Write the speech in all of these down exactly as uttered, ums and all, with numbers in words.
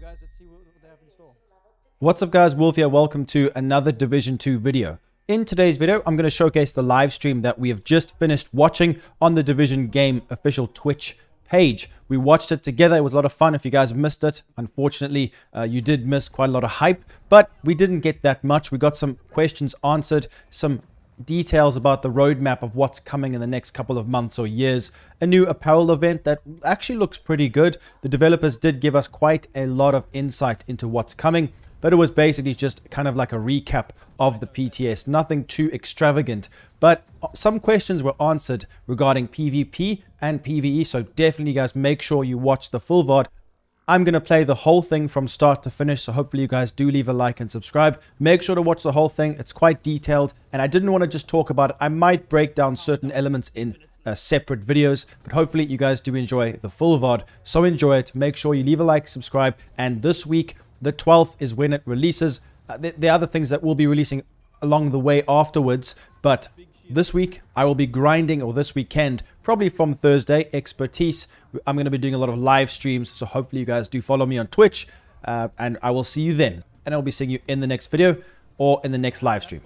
go, guys. Let's see what they have in store. What's up, guys? Wolf here. Welcome to another Division two video. In today's video, I'm going to showcase the live stream that we have just finished watching on the Division Game official Twitch page. We watched it together. It was a lot of fun. If you guys missed it, unfortunately, uh, you did miss quite a lot of hype, but we didn't get that much. We got some questions answered, some details about the roadmap of what's coming in the next couple of months or years, a new apparel event that actually looks pretty good. The developers did give us quite a lot of insight into what's coming, but it was basically just kind of like a recap of the P T S, nothing too extravagant. But some questions were answered regarding PvP and PvE, so definitely, guys, make sure you watch the full V O D. I'm going to play the whole thing from start to finish, so hopefully you guys do leave a like and subscribe. Make sure to watch the whole thing. It's quite detailed, and I didn't want to just talk about it. I might break down certain elements in uh, separate videos, but hopefully you guys do enjoy the full V O D, so enjoy it. Make sure you leave a like, subscribe, and this week, the twelfth, is when it releases. Uh, the, the other things that we'll be releasing along the way afterwards, but this week I will be grinding, or this weekend, probably from Thursday, expertise. I'm going to be doing a lot of live streams, so hopefully you guys do follow me on Twitch, uh, and I will see you then. And I'll be seeing you in the next video or in the next live stream.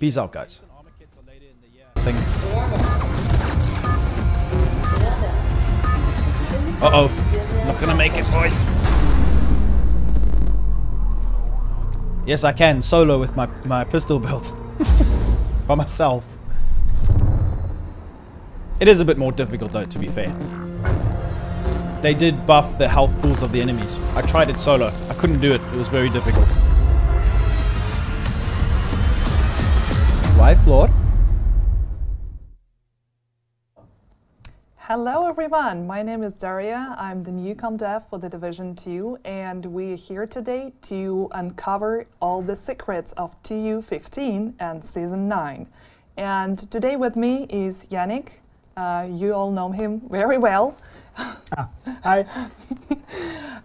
Peace out, guys. Uh-oh. Not going to make it, boys. Yes, I can solo with my, my pistol build by myself. It is a bit more difficult though, to be fair. They did buff the health pools of the enemies. I tried it solo. I couldn't do it. It was very difficult. Life Lord. Hello everyone, my name is Daria, I'm the new comm dev for the Division two, and we're here today to uncover all the secrets of T U fifteen and Season nine. And today with me is Yannick, uh, you all know him very well. Ah, hi.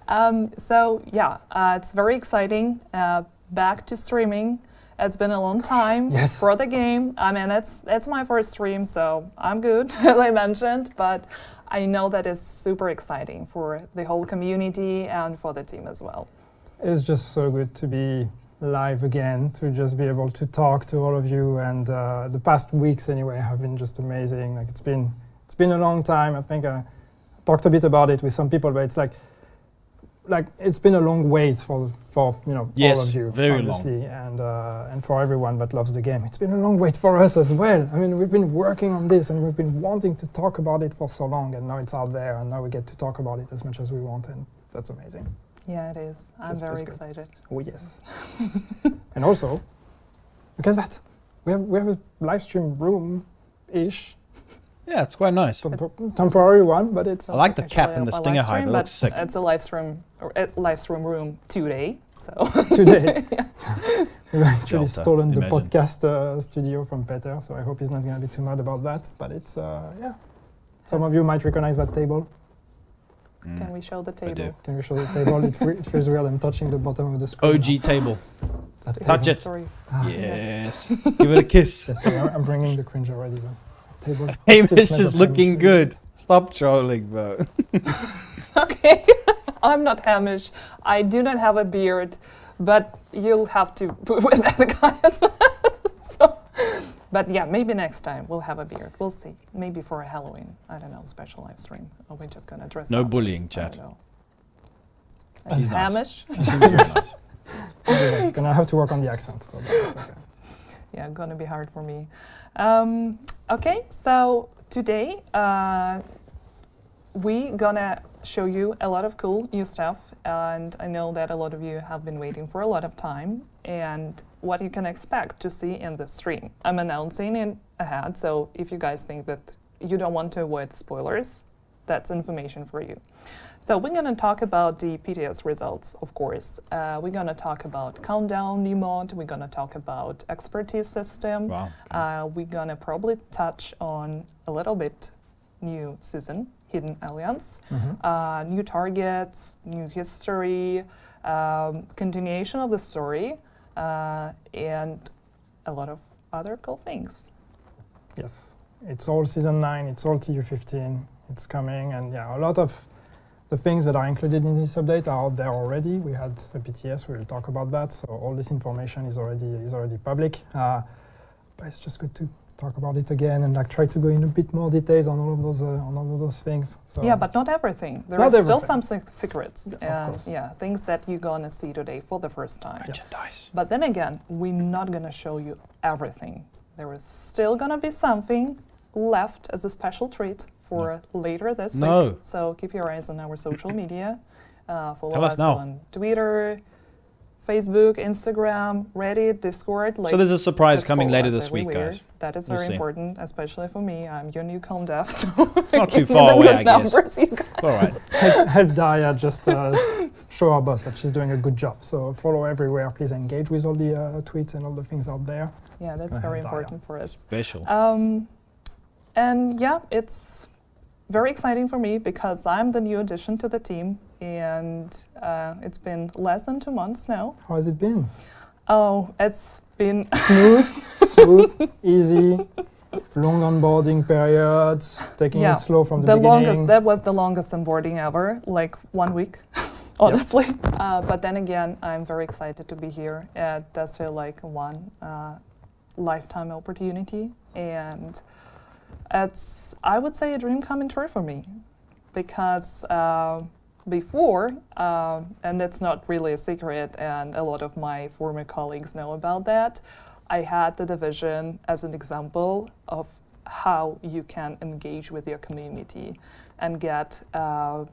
um, so yeah, uh, it's very exciting, uh, back to streaming. It's been a long time yes. for the game. I mean, it's, it's my first stream, so I'm good, as I mentioned, but I know that is super exciting for the whole community and for the team as well. It's just so good to be live again, to just be able to talk to all of you, and uh, the past weeks anyway have been just amazing. Like, it's been, it's been a long time. I think I talked a bit about it with some people, but it's like, like it's been a long wait for for you know yes, all of you, very obviously, long. and uh, and for everyone that loves the game. It's been a long wait for us as well. I mean, we've been working on this and we've been wanting to talk about it for so long, and now it's out there, and now we get to talk about it as much as we want, and that's amazing. Yeah, it is. I'm that's very excited. Oh yes, and also look at that. We have we have a live stream room ish. Yeah, it's quite nice. Temp temporary one, but it's... I like the cap and the stinger hype. It looks sick. It's a live stream, or a live stream room today, so... Today. We've actually Delta, stolen the imagine. podcast uh, studio from Peter, so I hope he's not going to be too mad about that, but it's, uh, yeah. Some of you might recognize that table. Mm. Can we show the table? Can we show the table? It, it feels weird. I'm touching the bottom of the screen. O G now. Table. That Touch it. Ah, yes. Yeah. Give it a kiss. Yes, so I'm bringing the cringe already, though. Hey, this is looking good. Stop trolling, bro. Okay, I'm not Hamish. I do not have a beard, but you'll have to put with that, guys. So, but yeah, maybe next time we'll have a beard. We'll see. Maybe for a Halloween, I don't know, special live stream. Or we're just gonna dress no up. No bullying, chat. As Hamish. Nice. Nice. Okay, gonna have to work on the accent. Okay. Yeah, gonna be hard for me. Um, okay, so today uh, we're gonna show you a lot of cool new stuff, and I know that a lot of you have been waiting for a lot of time, and what you can expect to see in the stream. I'm announcing it ahead, so if you guys think that you don't want to avoid spoilers, that's information for you. So we're gonna talk about the P T S results, of course. Uh, we're gonna talk about Countdown, new mod. We're gonna talk about expertise system. Wow. Uh, we're gonna probably touch on a little bit new season, Hidden Alliance, mm-hmm. uh, new targets, new history, um, continuation of the story, uh, and a lot of other cool things. Yes, it's all Season nine, it's all T U fifteen. It's coming, and yeah, a lot of The things that are included in this update are out there already. We had a P T S, we'll talk about that. So all this information is already is already public. Uh, but it's just good to talk about it again and like try to go in a bit more details on all of those uh, on all of those things. So yeah, but not everything. There are still some secrets. Yeah, uh, yeah, things that you're gonna see today for the first time. Merchandise. But then again, we're not gonna show you everything. There is still gonna be something left as a special treat for no. later this no. week. So keep your eyes on our social media. Uh, follow Tell us, us now. on Twitter, Facebook, Instagram, Reddit, Discord. Like, so there's a surprise coming later this week, guys. That is we'll very see. important, especially for me. I'm your new comm dev, so not too far away, I guess. All right. help, help Daria just uh, show our boss that she's doing a good job. So follow everywhere. Please engage with all the uh, tweets and all the things out there. Yeah, it's that's very important Daria. for us. Special. Um, and yeah, it's very exciting for me because I'm the new addition to the team. And uh, it's been less than two months now. How has it been? Oh, it's been smooth, smooth, easy, long onboarding periods, taking yeah. it slow from the, the beginning. Longest, that was the longest onboarding ever, like one week, honestly. Yep. Uh, but then again, I'm very excited to be here. It does feel like one uh, lifetime opportunity. And it's, I would say, a dream coming true for me because uh, before, uh, and that's not really a secret, and a lot of my former colleagues know about that, I had the division as an example of how you can engage with your community and get uh,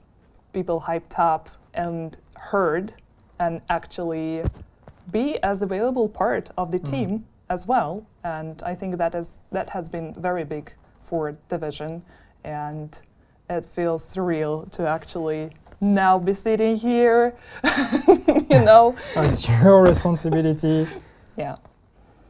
people hyped up and heard and actually be as available part of the team mm. as well. And I think that is that has been very big for division, and it feels surreal to actually now be sitting here, you know. It's your responsibility. Yeah.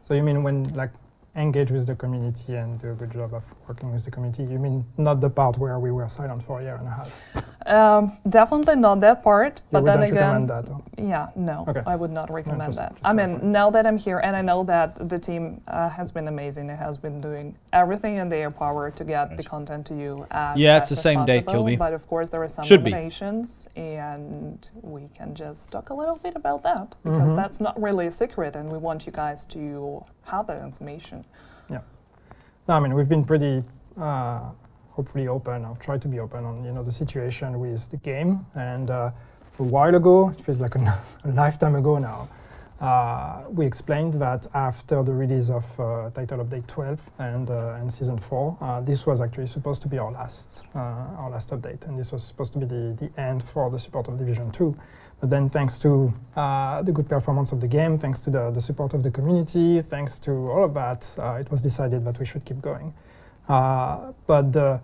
So you mean when, like, engage with the community and do a good job of working with the community, you mean not the part where we were silent for a year and a half? Um, definitely not that part, you but then again, that, or? yeah, no, okay. I would not recommend no, just, that. Just I mean, fun. now that I'm here and I know that the team uh, has been amazing, it has been doing everything in their power to get right. the content to you as Yeah, it's as the same day, Kilby. But of course, there are some Should limitations, be. and we can just talk a little bit about that because mm-hmm. that's not really a secret, and we want you guys to have that information. Yeah. No, I mean, we've been pretty, uh, hopefully open, I'll try to be open on, you know, the situation with the game. And uh, a while ago, it feels like a, a lifetime ago now, uh, we explained that after the release of uh, Title Update twelve and, uh, and Season four, uh, this was actually supposed to be our last, uh, our last update. And this was supposed to be the, the end for the support of Division two. But then thanks to uh, the good performance of the game, thanks to the, the support of the community, thanks to all of that, uh, it was decided that we should keep going. Uh, but uh,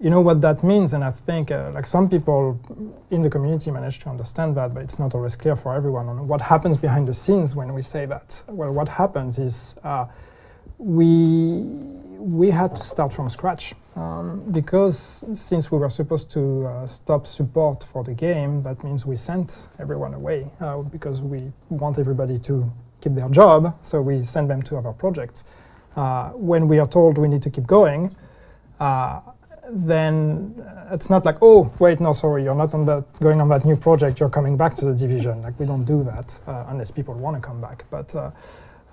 you know what that means, and I think uh, like some people in the community manage to understand that, but it's not always clear for everyone on what happens behind the scenes when we say that. Well, what happens is uh, we, we had to start from scratch. Um, because since we were supposed to uh, stop support for the game, that means we sent everyone away uh, because we want everybody to keep their job, so we send them to other projects. Uh, when we are told we need to keep going, uh, then it's not like, oh, wait, no, sorry, you're not on that, going on that new project, you're coming back to the division. Like, we don't do that uh, unless people want to come back. But, uh,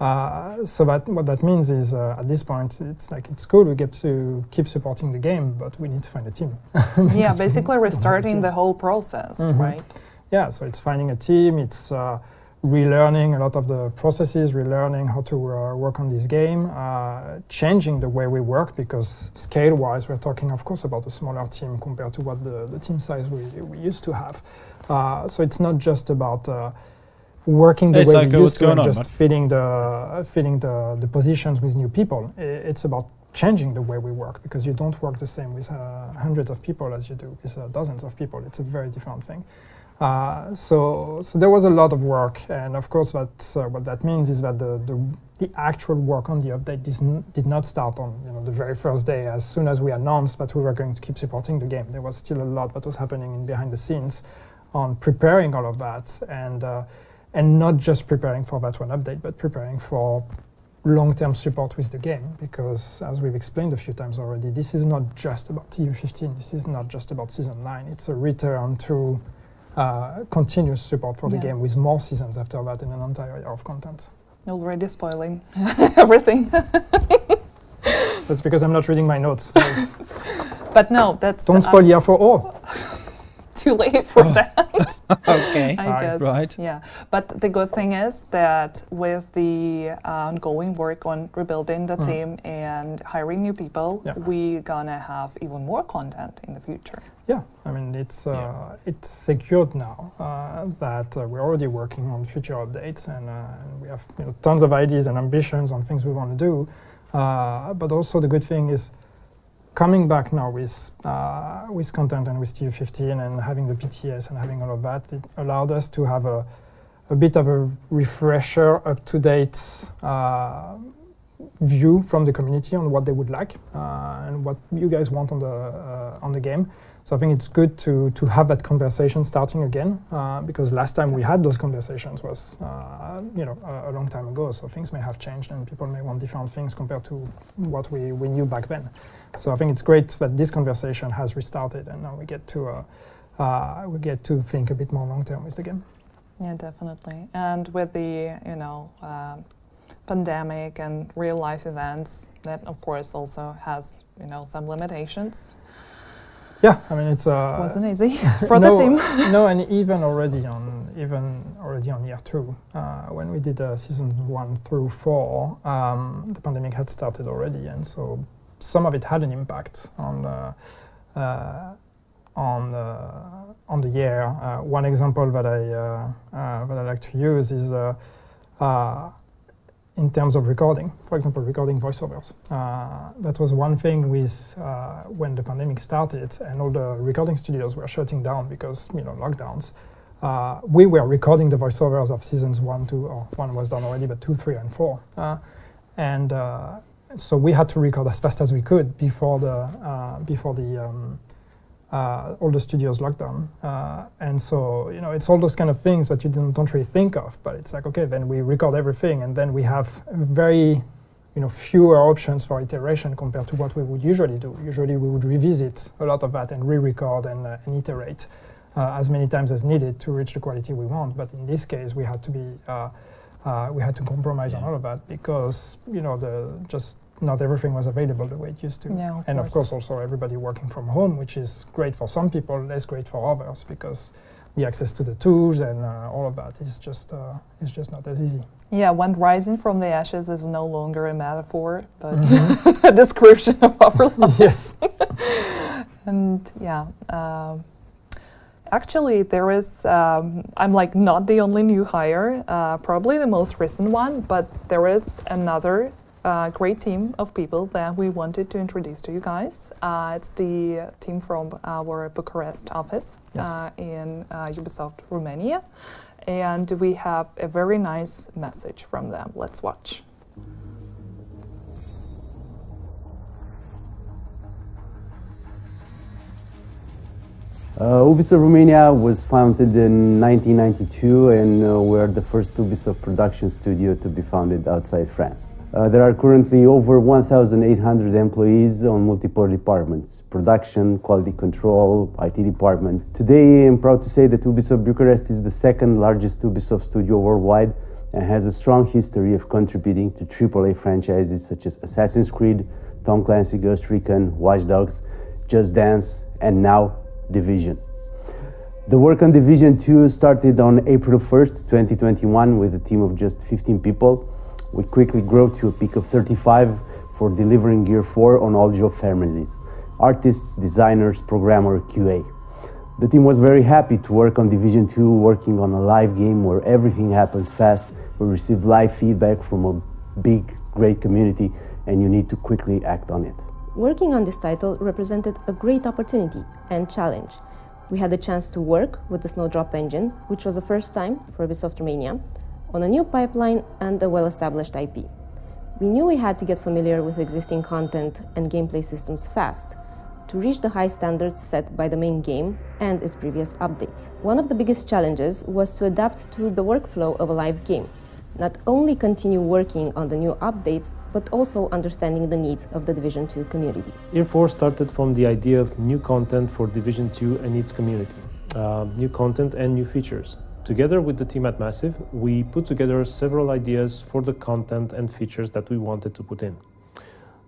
Uh, so that what that means is, uh, at this point, it's like it's cool. We get to keep supporting the game, but we need to find a team. yeah, basically restarting the whole process, mm-hmm. right? Yeah, so it's finding a team. It's uh, relearning a lot of the processes, relearning how to uh, work on this game, uh, changing the way we work because scale-wise, we're talking, of course, about a smaller team compared to what the, the team size we we used to have. Uh, so it's not just about Uh, working the hey, way Psycho, we used to and just on, filling, the, uh, filling the, the positions with new people. I, it's about changing the way we work because you don't work the same with uh, hundreds of people as you do with uh, dozens of people. It's a very different thing. Uh, so, so there was a lot of work, and of course that's, uh, what that means is that the, the, the actual work on the update did not start on you know, the very first day. As soon as we announced that we were going to keep supporting the game, there was still a lot that was happening in behind the scenes on preparing all of that. and. Uh, And not just preparing for that one update, but preparing for long-term support with the game, because as we've explained a few times already, this is not just about T U fifteen, this is not just about Season nine, it's a return to uh, continuous support for yeah. the game with more seasons after that and an entire year of content. Already spoiling everything. That's because I'm not reading my notes. But no, that's... Don't spoil year for all. Too late for oh. that. Okay. I All guess. Right. Yeah. But the good thing is that with the ongoing work on rebuilding the mm. team and hiring new people, yeah. we're gonna have even more content in the future. Yeah. I mean, it's uh, yeah. it's secured now uh, that uh, we're already working on future updates, and uh, we have you know, tons of ideas and ambitions on things we want to do. Uh, but also the good thing is, coming back now with uh, with content and with T U fifteen and having the P T S and having all of that, it allowed us to have a, a bit of a refresher, up-to-date uh, view from the community on what they would like uh, and what you guys want on the uh, on the game. So I think it's good to to have that conversation starting again, uh, because last time we had those conversations was uh, you know a, a long time ago. So things may have changed and people may want different things compared to what we, we knew back then. So I think it's great that this conversation has restarted, and now we get to uh, uh, we get to think a bit more long term with the game. Yeah, definitely. And with the you know uh, pandemic and real life events, that of course also has you know some limitations. Yeah, I mean it's uh, it wasn't easy for no, the team. No, and even already on even already on year two, uh, when we did uh, season one through four, um, the pandemic had started already, and so. Some of it had an impact on uh, uh, on uh, on the year. Uh, one example that I uh, uh, that I like to use is uh, uh, in terms of recording. For example, recording voiceovers. Uh, that was one thing with uh, when the pandemic started and all the recording studios were shutting down because you know lockdowns. Uh, we were recording the voiceovers of seasons one, two, or one was done already, but two, three, and four, uh, and. Uh, So we had to record as fast as we could before the uh, before the um, uh, all the studios lockdown, uh, and so you know it's all those kind of things that you didn't, don't really think of. But it's like okay, then we record everything, and then we have very you know fewer options for iteration compared to what we would usually do. Usually we would revisit a lot of that and re-record and, uh, and iterate uh, as many times as needed to reach the quality we want. But in this case, we had to be. Uh, Uh, we had to compromise yeah. on all of that because, you know, the just not everything was available the way it used to. Yeah, of and course. of course also everybody working from home, which is great for some people, less great for others because the access to the tools and uh, all of that is just, uh, is just not as easy. Yeah, when rising from the ashes is no longer a metaphor, but mm-hmm. a description of our lives. Yes. And yeah. Uh, Actually, there is, um, I'm like not the only new hire, uh, probably the most recent one, but there is another uh, great team of people that we wanted to introduce to you guys. Uh, it's the team from our Bucharest office yes. uh, in uh, Ubisoft Romania, and we have a very nice message from them. Let's watch. Uh, Ubisoft Romania was founded in nineteen ninety-two and uh, we're the first Ubisoft production studio to be founded outside France. Uh, there are currently over one thousand eight hundred employees on multiple departments, production, quality control, I T department. Today I'm proud to say that Ubisoft Bucharest is the second largest Ubisoft studio worldwide and has a strong history of contributing to triple A franchises such as Assassin's Creed, Tom Clancy Ghost Recon, Watch Dogs, Just Dance, and now Division. The work on Division two started on April first, twenty twenty-one with a team of just fifteen people. We quickly grew to a peak of thirty-five for delivering Year four on all job families, artists, designers, programmer, Q A. The team was very happy to work on Division two, working on a live game where everything happens fast. We received live feedback from a big, great community, and you need to quickly act on it. Working on this title represented a great opportunity and challenge. We had the chance to work with the Snowdrop engine, which was the first time for Ubisoft Romania, on a new pipeline and a well-established I P. We knew we had to get familiar with existing content and gameplay systems fast to reach the high standards set by the main game and its previous updates. One of the biggest challenges was to adapt to the workflow of a live game, not only continue working on the new updates, but also understanding the needs of the Division two community. Year four started from the idea of new content for Division two and its community. Uh, new content and new features. Together with the team at Massive, we put together several ideas for the content and features that we wanted to put in.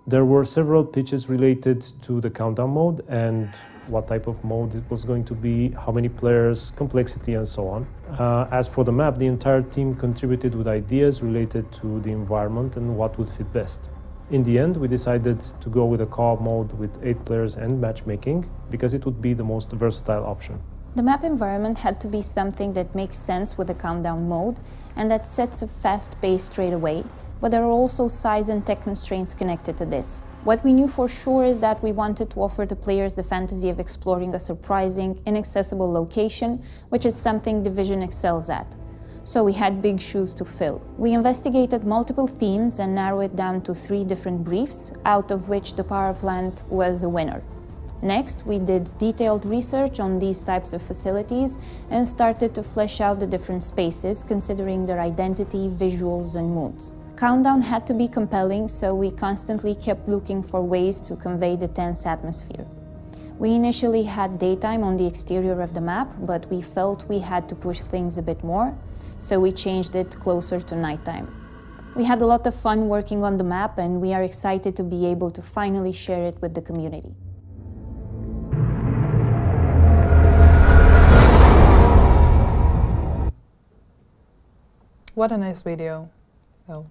There were several pitches related to the countdown mode and what type of mode it was going to be, how many players, complexity, and so on. Uh, as for the map, the entire team contributed with ideas related to the environment and what would fit best. In the end, we decided to go with a co-op mode with eight players and matchmaking because it would be the most versatile option. The map environment had to be something that makes sense with the countdown mode and that sets a fast pace straight away, but there are also size and tech constraints connected to this. What we knew for sure is that we wanted to offer the players the fantasy of exploring a surprising, inaccessible location, which is something Division excels at. So we had big shoes to fill. We investigated multiple themes and narrowed it down to three different briefs, out of which the power plant was a winner. Next, we did detailed research on these types of facilities and started to flesh out the different spaces, considering their identity, visuals and moods. Countdown had to be compelling, so we constantly kept looking for ways to convey the tense atmosphere. We initially had daytime on the exterior of the map, but we felt we had to push things a bit more, so we changed it closer to nighttime. We had a lot of fun working on the map, and we are excited to be able to finally share it with the community. What a nice video. Oh.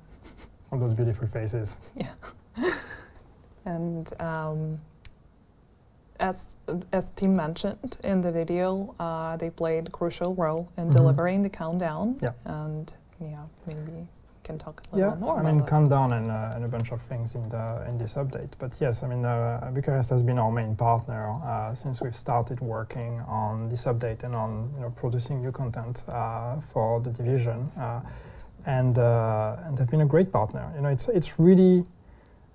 All those beautiful faces. Yeah. And um, as, as Tim mentioned in the video, uh, they played a crucial role in mm-hmm. delivering the countdown. Yeah. And yeah, maybe you can talk a little yeah. bit more. I mean, countdown and, uh, and a bunch of things in, the, in this update. But yes, I mean, uh, Bucharest has been our main partner uh, since we've started working on this update and on you know, producing new content uh, for the Division. Uh, And, uh, and they've been a great partner. You know, it's it's really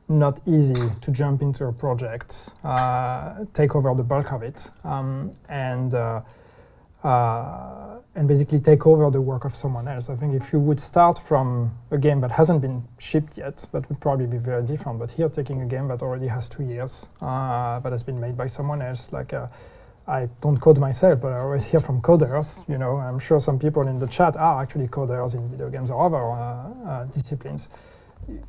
not easy to jump into a project, uh, take over the bulk of it, um, and uh, uh, and basically take over the work of someone else. I think if you would start from a game that hasn't been shipped yet, that would probably be very different. But here, taking a game that already has two years, uh, that has been made by someone else, like. A, I don't code myself, but I always hear from coders, you know, I'm sure some people in the chat are actually coders in video games or other uh, uh, disciplines.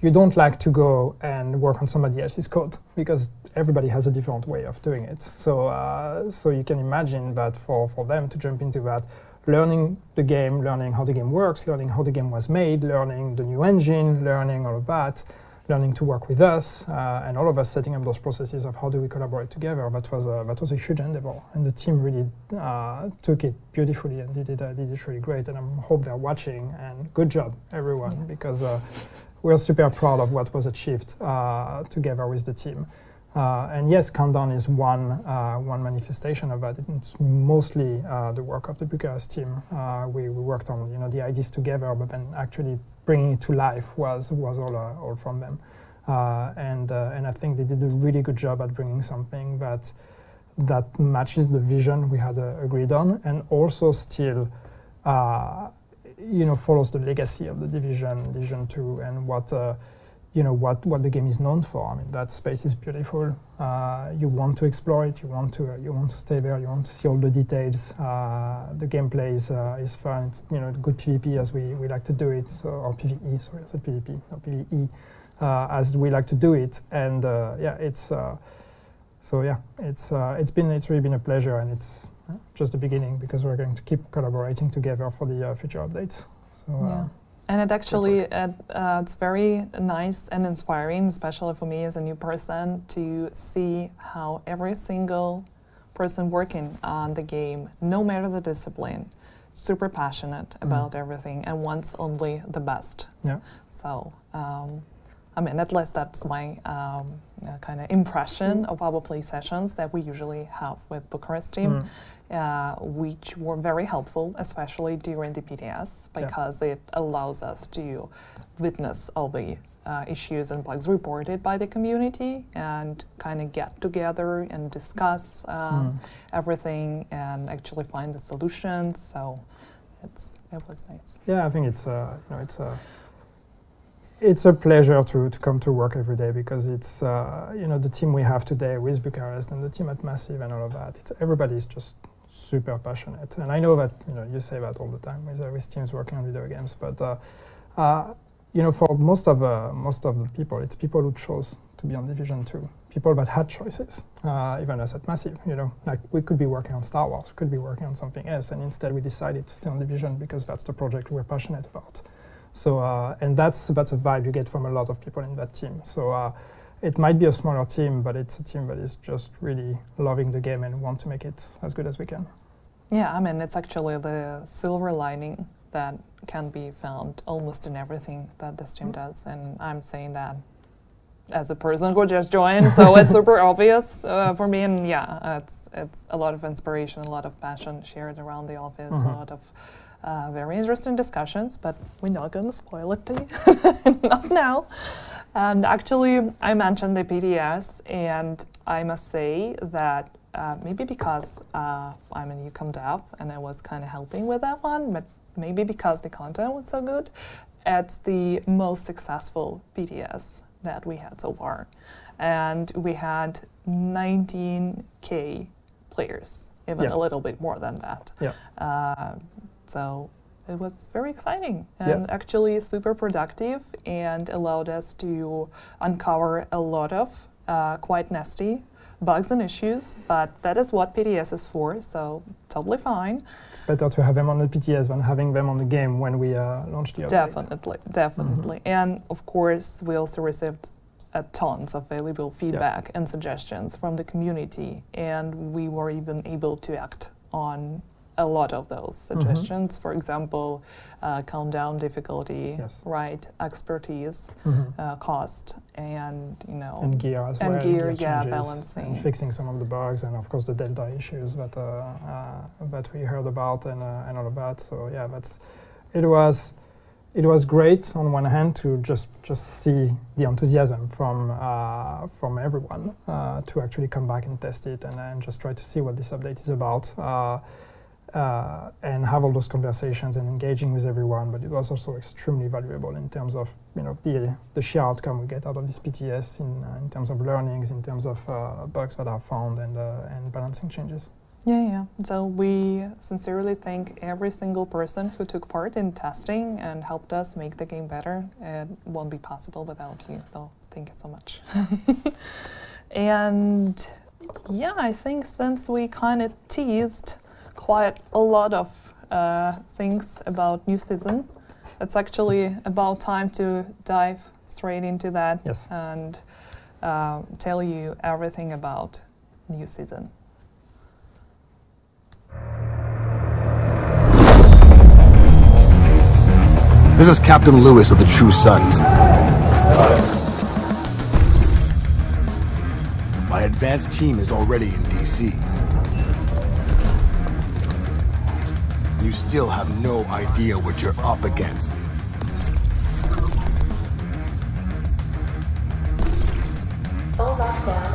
You don't like to go and work on somebody else's code because everybody has a different way of doing it. So, uh, so you can imagine that for, for them to jump into that, learning the game, learning how the game works, learning how the game was made, learning the new engine, learning all of that, learning to work with us, uh, and all of us setting up those processes of how do we collaborate together. That was a, that was a huge endeavor, and the team really uh, took it beautifully and did it, uh, did it really great, and I hope they're watching, and good job, everyone, yeah. because uh, we're super proud of what was achieved uh, together with the team. Uh, and yes, Countdown is one, uh, one manifestation of that. It's mostly uh, the work of the Bucharest team. Uh, we, we worked on you know, the ideas together, but then actually bringing it to life was, was all, uh, all from them. Uh, and, uh, and I think they did a really good job at bringing something that, that matches the vision we had uh, agreed on, and also still uh, you know, follows the legacy of the Division, Division two, and what uh, you know, what, what the game is known for. I mean, that space is beautiful. Uh, you want to explore it, you want to, uh, you want to stay there, you want to see all the details. Uh, the gameplay is, uh, is fun, it's, you know, good PvP as we, we like to do it, so, or PvE, sorry, I said PvP, no, PvE, uh, as we like to do it. And uh, yeah, it's, uh, so yeah, it's, uh, it's been, it's really been a pleasure, and it's just the beginning because we're going to keep collaborating together for the uh, future updates. So, uh, yeah. And it actually, it, uh, it's very nice and inspiring, especially for me as a new person, to see how every single person working on the game, no matter the discipline, super passionate about mm. everything and wants only the best. Yeah. So, um, I mean, at least that's my um, uh, kind of impression mm. of our play sessions that we usually have with Bucharest team. Mm. Uh, which were very helpful, especially during the P T S, because yeah. it allows us to witness all the uh, issues and bugs reported by the community and kind of get together and discuss uh, mm. everything and actually find the solutions. So it's it was nice. Yeah, I think it's uh, you know, it's a it's a pleasure to to come to work every day, because it's uh, you know, the team we have today with Bucharest and the team at Massive and all of that. It's everybody's just super passionate, and I know that you know you say that all the time with, uh, with teams working on video games, but uh, uh, you know, for most of uh, most of the people, it's people who chose to be on Division two. People that had choices, uh, even us at Massive, you know, like we could be working on Star Wars, we could be working on something else, and instead we decided to stay on Division because that's the project we're passionate about. So, uh, and that's that's a vibe you get from a lot of people in that team. So, uh, it might be a smaller team, but it's a team that is just really loving the game and want to make it as good as we can. Yeah, I mean, it's actually the silver lining that can be found almost in everything that this team does, and I'm saying that as a person who just joined, so it's super obvious uh, for me, and yeah, uh, it's, it's a lot of inspiration, a lot of passion shared around the office, mm-hmm. a lot of uh, very interesting discussions, but we're not going to spoil it to you, not now. And actually, I mentioned the P T S, and I must say that uh, maybe because uh, I'm a newcomer dev, and I was kind of helping with that one, but maybe because the content was so good, it's the most successful P T S that we had so far, and we had nineteen K players, even yeah. a little bit more than that. Yeah. Uh, so it was very exciting and yeah. actually super productive, and allowed us to uncover a lot of uh, quite nasty bugs and issues, but that is what P T S is for, so totally fine. It's better to have them on the P T S than having them on the game when we uh, launch the update. Definitely, definitely. Mm-hmm. And of course, we also received uh, tons of valuable feedback yep. and suggestions from the community, and we were even able to act on a lot of those suggestions. Mm-hmm. For example, uh, countdown difficulty, yes. right? Expertise, mm-hmm. uh, cost, and you know, and gear as and well. Gear, and gear, yeah, balancing, and fixing some of the bugs, and of course the delta issues that uh, uh, that we heard about, and uh, and all of that. So yeah, that's it was. It was great on one hand to just just see the enthusiasm from uh, from everyone uh, to actually come back and test it, and, and just try to see what this update is about. Uh, Uh, and have all those conversations and engaging with everyone, but it was also extremely valuable in terms of you know the the sheer outcome we get out of this P T S in uh, in terms of learnings, in terms of uh, bugs that are found, and uh, and balancing changes. Yeah, yeah. So we sincerely thank every single person who took part in testing and helped us make the game better. It won't be possible without you, though. Thank you so much. And yeah, I think since we kind of teased quite a lot of uh, things about new season, it's actually about time to dive straight into that yes. and uh, tell you everything about new season. This is Captain Lewis of the True Sons. My advanced team is already in D C. You still have no idea what you're up against. Full lockdown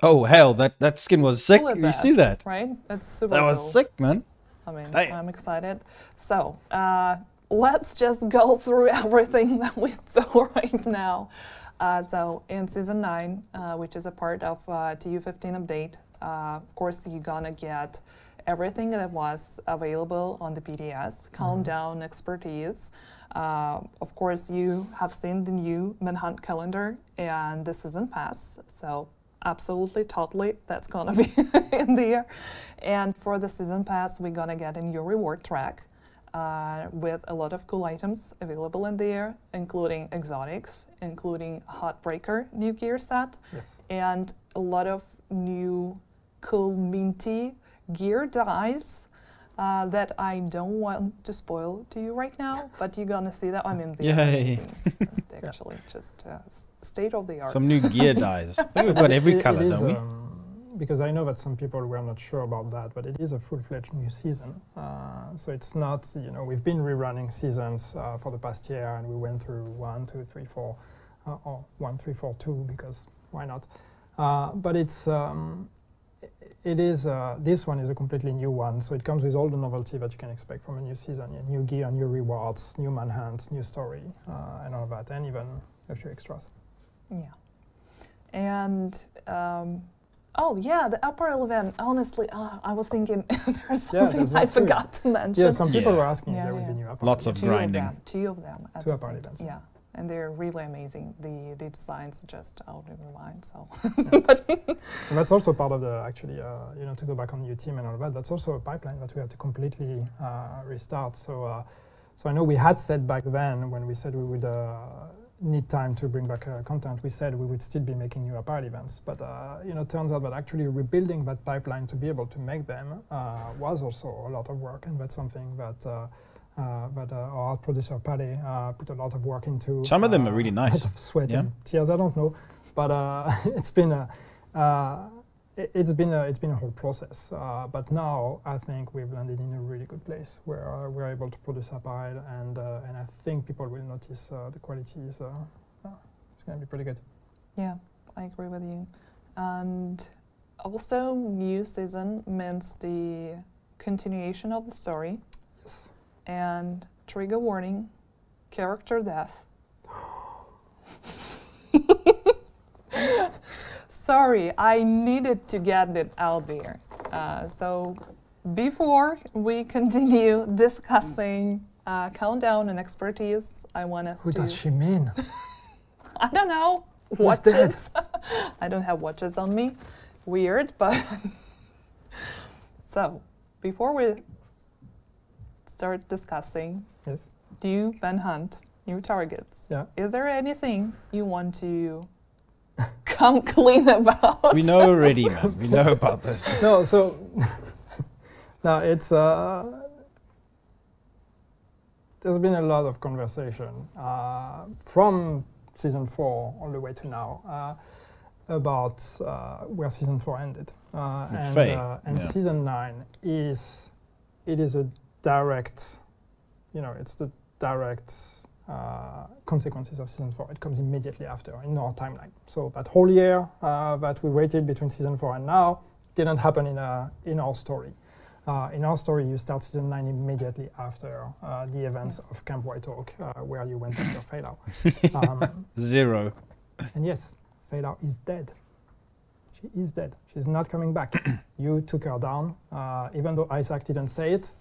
Oh hell, that, that skin was sick. You that, see that? Right? That's super That cool. was sick, man. I mean, Damn. I'm excited. So, uh, let's just go through everything that we saw right now. Uh, so, in Season nine, uh, which is a part of uh, T U fifteen update, uh, of course you're gonna get everything that was available on the P T S, Countdown, Expertise. Uh, of course, you have seen the new Manhunt calendar and the Season Pass. So. Absolutely, totally, that's gonna be in the air. And for the Season Pass, we're gonna get a new reward track uh, with a lot of cool items available in the air, including exotics, including Heartbreaker new gear set, yes. and a lot of new cool minty gear dyes uh, that I don't want to spoil to you right now, but you're gonna see that I'm in the Yay. They're actually just uh, state of the art. Some new gear dies. I think we've got every it, color, it is, don't we? Um, Because I know that some people were not sure about that, but it is a full-fledged new season. Uh, so it's not, you know, we've been rerunning seasons uh, for the past year, and we went through one, two, three, four, uh, or one, three, four, two, because why not? Uh, but it's, um, it is, uh, this one is a completely new one, so it comes with all the novelty that you can expect from a new season, yeah, new gear, new rewards, new manhunt, new story, uh, and all that, and even a few extras. Yeah. And, um, oh, yeah, the apparel event. Honestly, uh, I was thinking there's something yeah, I true. forgot to mention. Yeah, some people yeah. were asking yeah, if there yeah. would be new apparel. Lots of two grinding. Of them, two of them. At two the apparel events. Yeah, and they're really amazing. The, the designs just out of your mind. So, yeah. but and that's also part of the, actually, uh, you know, to go back on your team and all that, that's also a pipeline that we have to completely uh, restart. So, uh, so I know we had said back then when we said we would uh, need time to bring back uh, content, we said we would still be making new apparel events. But uh, you know, turns out that actually rebuilding that pipeline to be able to make them uh, was also a lot of work, and that's something that uh, uh, that uh, our art producer Paddy uh, put a lot of work into. Some of them uh, are really nice. A lot of sweat yeah. and tears, I don't know, but uh, it's been a uh, it, it's been a, it's been a whole process. Uh, but now I think we've landed in a really good place where uh, we're able to produce apparel, and uh, and I think people will notice uh, the quality is uh, uh, it's going to be pretty good. Yeah, I agree with you. And also, new season means the continuation of the story. Yes. And trigger warning: character death. Sorry, I needed to get it out there. Uh, so before we continue discussing uh, Countdown and expertise, I want us Who to... Who does she mean? I don't know. Who's watches. I don't have watches on me. Weird, but... So, before we start discussing, yes. do you manhunt new targets? Yeah. Is there anything you want to... come clean about. We know already, man. We know about this. No, so now it's uh, there's been a lot of conversation uh, from season four all the way to now uh, about uh, where season four ended, uh, and, uh, and yeah. season nine is it is a direct, you know, it's the direct. Uh, consequences of season four. It comes immediately after in our timeline. So that whole year uh, that we waited between season four and now didn't happen in a, in our story. Uh, in our story, you start season nine immediately after uh, the events of Camp White Oak, uh, where you went after Faye Lau. Um, Zero. And yes, Faye Lau is dead. She is dead. She's not coming back. You took her down, uh, even though Isaac didn't say it.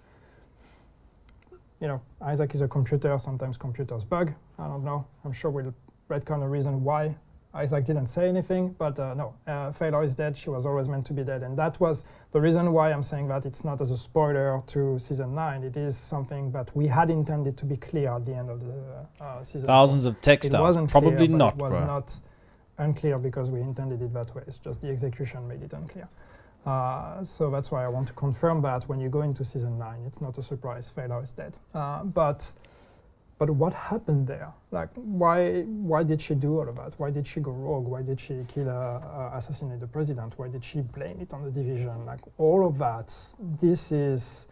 You know, Isaac is a computer, sometimes computers bug. I don't know. I'm sure we'll retcon a reason why Isaac didn't say anything, but uh, no, uh, Faye Lau is dead. She was always meant to be dead. And that was the reason why I'm saying that it's not as a spoiler to season nine. It is something that we had intended to be clear at the end of the uh, season. Thousands four. Of text out. It wasn't Probably clear, not, It was bro. not unclear because we intended it that way. It's just the execution made it unclear. Uh, so that's why I want to confirm that when you go into season nine, it's not a surprise. Faye Lau is dead. Uh, but, but what happened there? Like, why, why did she do all of that? Why did she go rogue? Why did she kill, uh, uh, assassinate the president? Why did she blame it on the division? Like, all of that. This is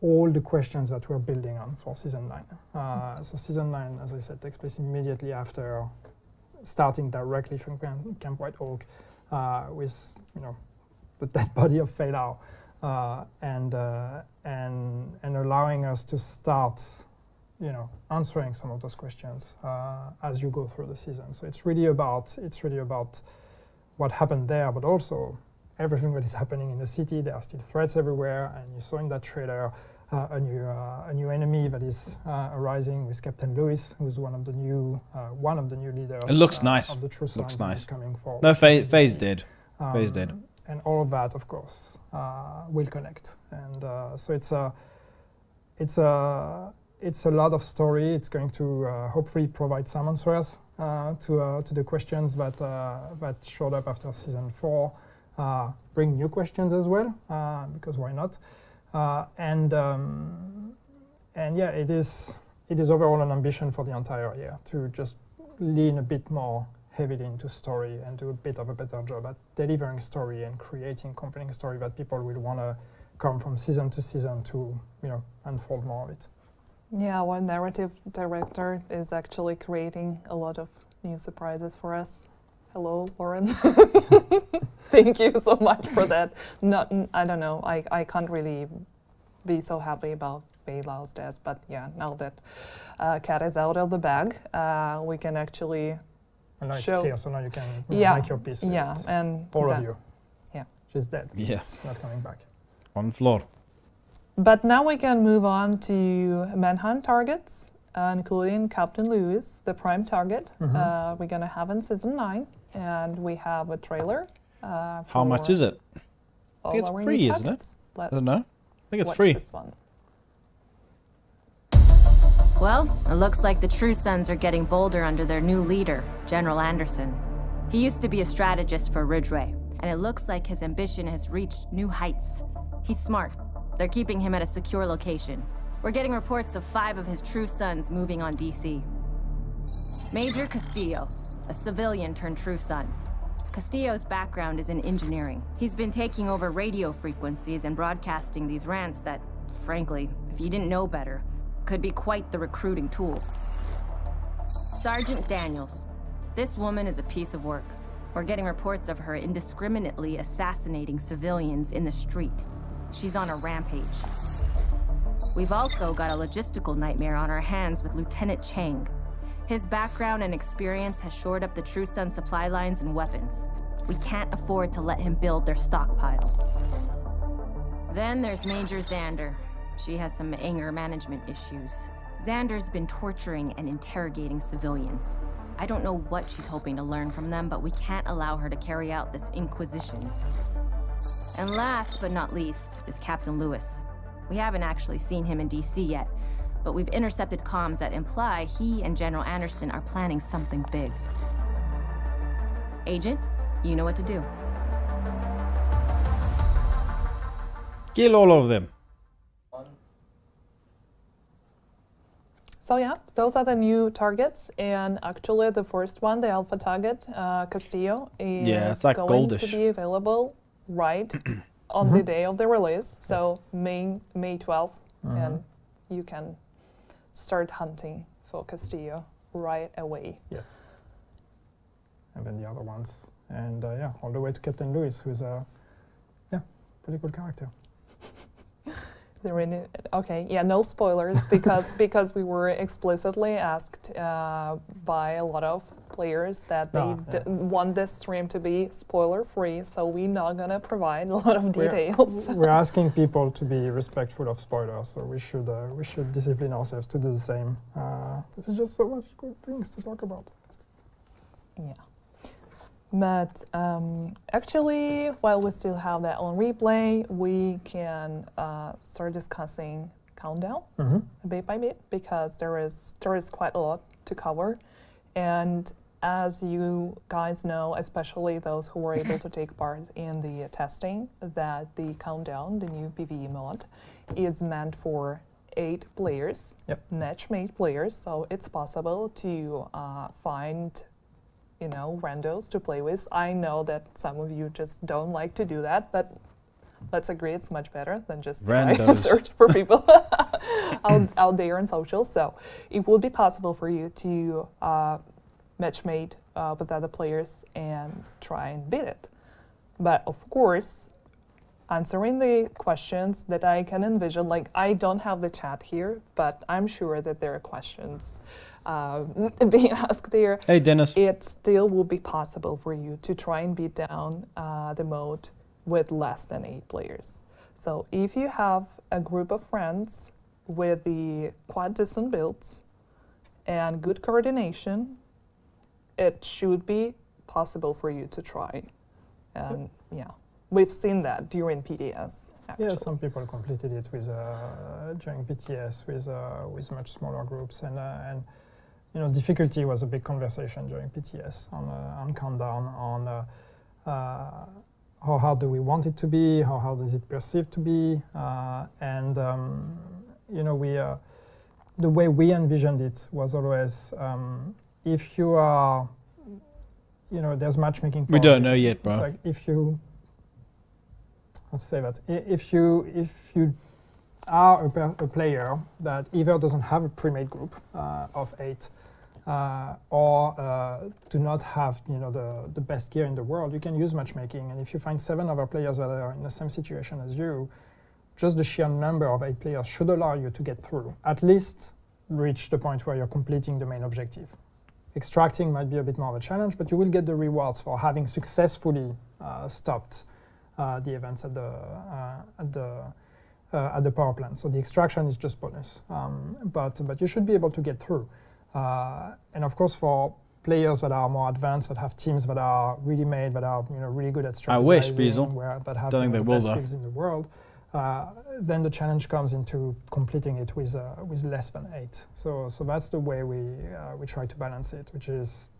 all the questions that we're building on for season nine. Uh, so season nine, as I said, takes place immediately after, starting directly from Camp White Oak, uh, with you know. the dead body of Faye Lau, uh, and uh, and and allowing us to start, you know, answering some of those questions uh, as you go through the season. So it's really about it's really about what happened there, but also everything that is happening in the city. There are still threats everywhere, and you saw in that trailer uh, a new uh, a new enemy that is uh, arising with Captain Lewis, who's one of the new uh, one of the new leaders. It looks uh, nice. Of the True Sons looks nice. Coming forward. No, Faye, Faye's dead. Um, Faye's dead. And all of that, of course, uh, will connect. And uh, so it's a, it's a, it's a lot of story. It's going to uh, hopefully provide some answers uh, to uh, to the questions that uh, that showed up after season four. Uh, bring new questions as well, uh, because why not? uh, and um, and yeah, it is it is overall an ambition for the entire year to just lean a bit more heavily into story and do a bit of a better job at delivering story and creating compelling story that people will want to come from season to season to, you know, unfold more of it. Yeah, our narrative director is actually creating a lot of new surprises for us. Hello, Lauren. Thank you so much for that. Not, I don't know, I, I can't really be so happy about Faye Lau's death, but yeah, now that uh, Kat is out of the bag, uh, we can actually well, now show. It's clear, so now you can you yeah, know, make your peace with yeah, it. And all of you. Yeah. She's dead. Yeah. Not coming back. On floor. But now we can move on to manhunt targets, uh, including Captain Lewis, the prime target. Mm-hmm. uh, we're going to have in season nine, and we have a trailer. Uh, How much is it? I think it's free, isn't it? Let's I don't know. I think it's watch free. This one. Well, it looks like the True Sons are getting bolder under their new leader, General Anderson. He used to be a strategist for Ridgeway, and it looks like his ambition has reached new heights. He's smart. They're keeping him at a secure location. We're getting reports of five of his True Sons moving on D C. Major Castillo, a civilian turned True Son. Castillo's background is in engineering. He's been taking over radio frequencies and broadcasting these rants that, frankly, if you didn't know better, could be quite the recruiting tool. Sergeant Daniels. This woman is a piece of work. We're getting reports of her indiscriminately assassinating civilians in the street. She's on a rampage. We've also got a logistical nightmare on our hands with Lieutenant Chang. His background and experience has shored up the True Sun supply lines and weapons. We can't afford to let him build their stockpiles. Then there's Major Xander. She has some anger management issues. Xander's been torturing and interrogating civilians. I don't know what she's hoping to learn from them, but we can't allow her to carry out this inquisition. And last but not least is Captain Lewis. We haven't actually seen him in D C yet, but we've intercepted comms that imply he and General Anderson are planning something big. Agent, you know what to do. Kill all of them. So yeah, those are the new targets, and actually the first one, the alpha target, uh, Castillo, is yeah, it's like going goldish. to be available right on mm-hmm. the day of the release, so yes. May twelfth, mm-hmm. and you can start hunting for Castillo right away. Yes. And then the other ones, and uh, yeah, all the way to Captain Lewis, who's a yeah, pretty good character. There any, okay, yeah, no spoilers because because we were explicitly asked uh, by a lot of players that they ah, yeah. d want this stream to be spoiler-free, so we're not gonna provide a lot of details. We're, we're asking people to be respectful of spoilers, so we should uh, we should discipline ourselves to do the same. Uh, this is just so much good things to talk about. Yeah. But um, actually, while we still have that on replay, we can uh, start discussing Countdown mm-hmm. bit by bit, because there is, there is quite a lot to cover. And as you guys know, especially those who were able to take part in the testing, that the Countdown, the new P V E mod, is meant for eight players, yep. match-made players, so it's possible to uh, find you know, randos to play with. I know that some of you just don't like to do that, but let's agree it's much better than just randos. Try and search for people out, out there on social. So it would be possible for you to uh, matchmate uh, with other players and try and beat it. But of course, answering the questions that I can envision, like I don't have the chat here, but I'm sure that there are questions Uh, being asked there, hey Dennis. It still will be possible for you to try and beat down uh, the mode with less than eight players. So if you have a group of friends with the quite decent builds and good coordination, it should be possible for you to try. And yeah, we've seen that during P T S. Actually. Yeah, some people completed it with uh, during P T S with uh, with much smaller groups and uh, and. You know, difficulty was a big conversation during P T S on, uh, on Countdown, on uh, uh, how hard do we want it to be, how hard is it perceived to be, uh, and um, you know, we uh, the way we envisioned it was always um, if you are, you know, there's matchmaking. We don't know yet, bro. It's like if you, I'll say that if you if you are a, a player that either doesn't have a pre-made group uh, of eight. Uh, or uh, do not have, you know, the, the best gear in the world, you can use matchmaking. And if you find seven other players that are in the same situation as you, just the sheer number of eight players should allow you to get through. At least reach the point where you're completing the main objective. Extracting might be a bit more of a challenge, but you will get the rewards for having successfully uh, stopped uh, the events at the, uh, at the uh, at the power plant. So the extraction is just bonus. Um, but, but you should be able to get through. Uh, and of course, for players that are more advanced, that have teams that are really made, that are, you know, really good at strategizing, I wish, where, that have the best skills in the world, uh, then the challenge comes into completing it with uh, with less than eight. So, so that's the way we uh, we try to balance it, which is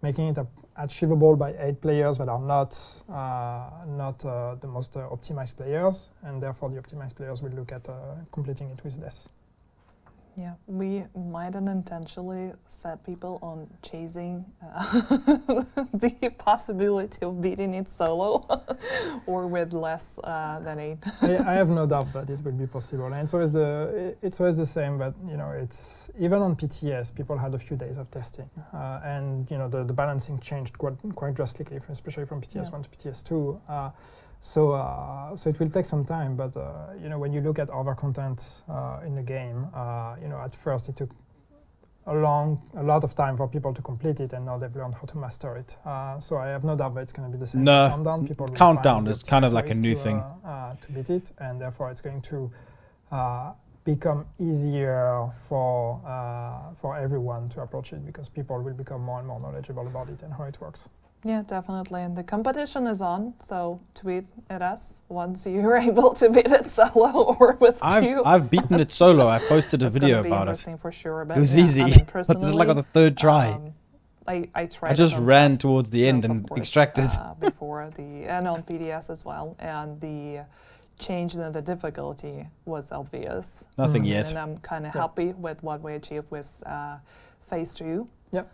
making it achievable by eight players that are not uh, not uh, the most uh, optimized players, and therefore the optimized players will look at uh, completing it with less. Yeah, we might unintentionally set people on chasing uh, the possibility of beating it solo or with less uh, than eight. I, I have no doubt that it will be possible, and so it's the it's always the same. But you know, it's even on P T S, people had a few days of testing, uh, and you know, the, the balancing changed quite, quite drastically, from, especially from P T S yeah. one to P T S two. Uh, So, uh, so it will take some time, but uh, you know, when you look at other content uh, in the game, uh, you know, at first it took a long, a lot of time for people to complete it, and now they've learned how to master it. Uh, so I have no doubt that it's going to be the same. No, Countdown, people Countdown is kind of like a new to, thing uh, uh, to beat it, and therefore it's going to uh, become easier for uh, for everyone to approach it, because people will become more and more knowledgeable about it and how it works. Yeah, definitely. And the competition is on, so tweet at us once you're able to beat it solo or with I've, two. I've beaten it solo. I posted a video about it. It's going to be interesting for sure. But it was yeah, easy. I mean, but like on the third try. Um, I, I, tried I just ran test, towards the end and course, extracted. Uh, before the, and on P D S as well. And the change in the difficulty was obvious. Nothing mm. yet. And I'm kind of yeah. happy with what we achieved with uh, phase two. Yep.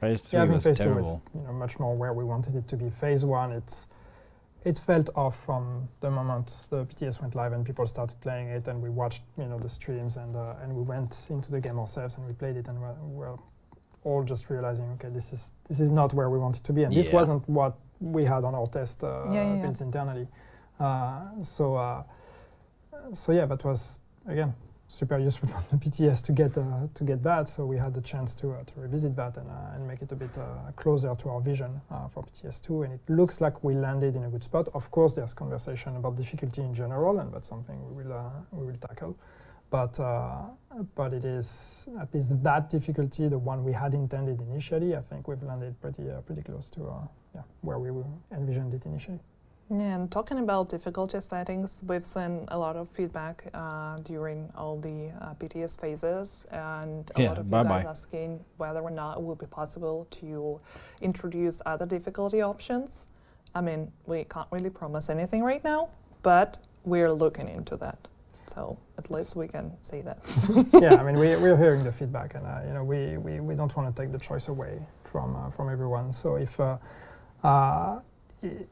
Phase two yeah, I mean, was phase terrible. Two was, you know, much more where we wanted it to be. Phase one, it's it felt off from the moment the P T S went live and people started playing it, and we watched, you know, the streams, and uh, and we went into the game ourselves and we played it, and we're, we're all just realizing, okay, this is this is not where we wanted to be, and yeah. this wasn't what we had on our test uh, yeah, yeah, builds yeah. internally. Uh, so uh, so yeah, that was again. super useful from the P T S to get uh, to get that, so we had the chance to uh, to revisit that and, uh, and make it a bit uh, closer to our vision uh, for P T S two, and it looks like we landed in a good spot. Of course, there's conversation about difficulty in general, and that's something we will uh, we will tackle. But uh, but it is at least that difficulty, the one we had intended initially. I think we've landed pretty uh, pretty close to uh, yeah, where we envisioned it initially. Yeah, and talking about difficulty settings, we've seen a lot of feedback uh, during all the uh, P T S phases, and a yeah, lot of you bye guys bye. asking whether or not it would be possible to introduce other difficulty options. I mean, we can't really promise anything right now, but we're looking into that. So at least we can say that. yeah, I mean, we, we're hearing the feedback, and uh, you know, we, we, we don't want to take the choice away from uh, from everyone. So if uh, uh, it,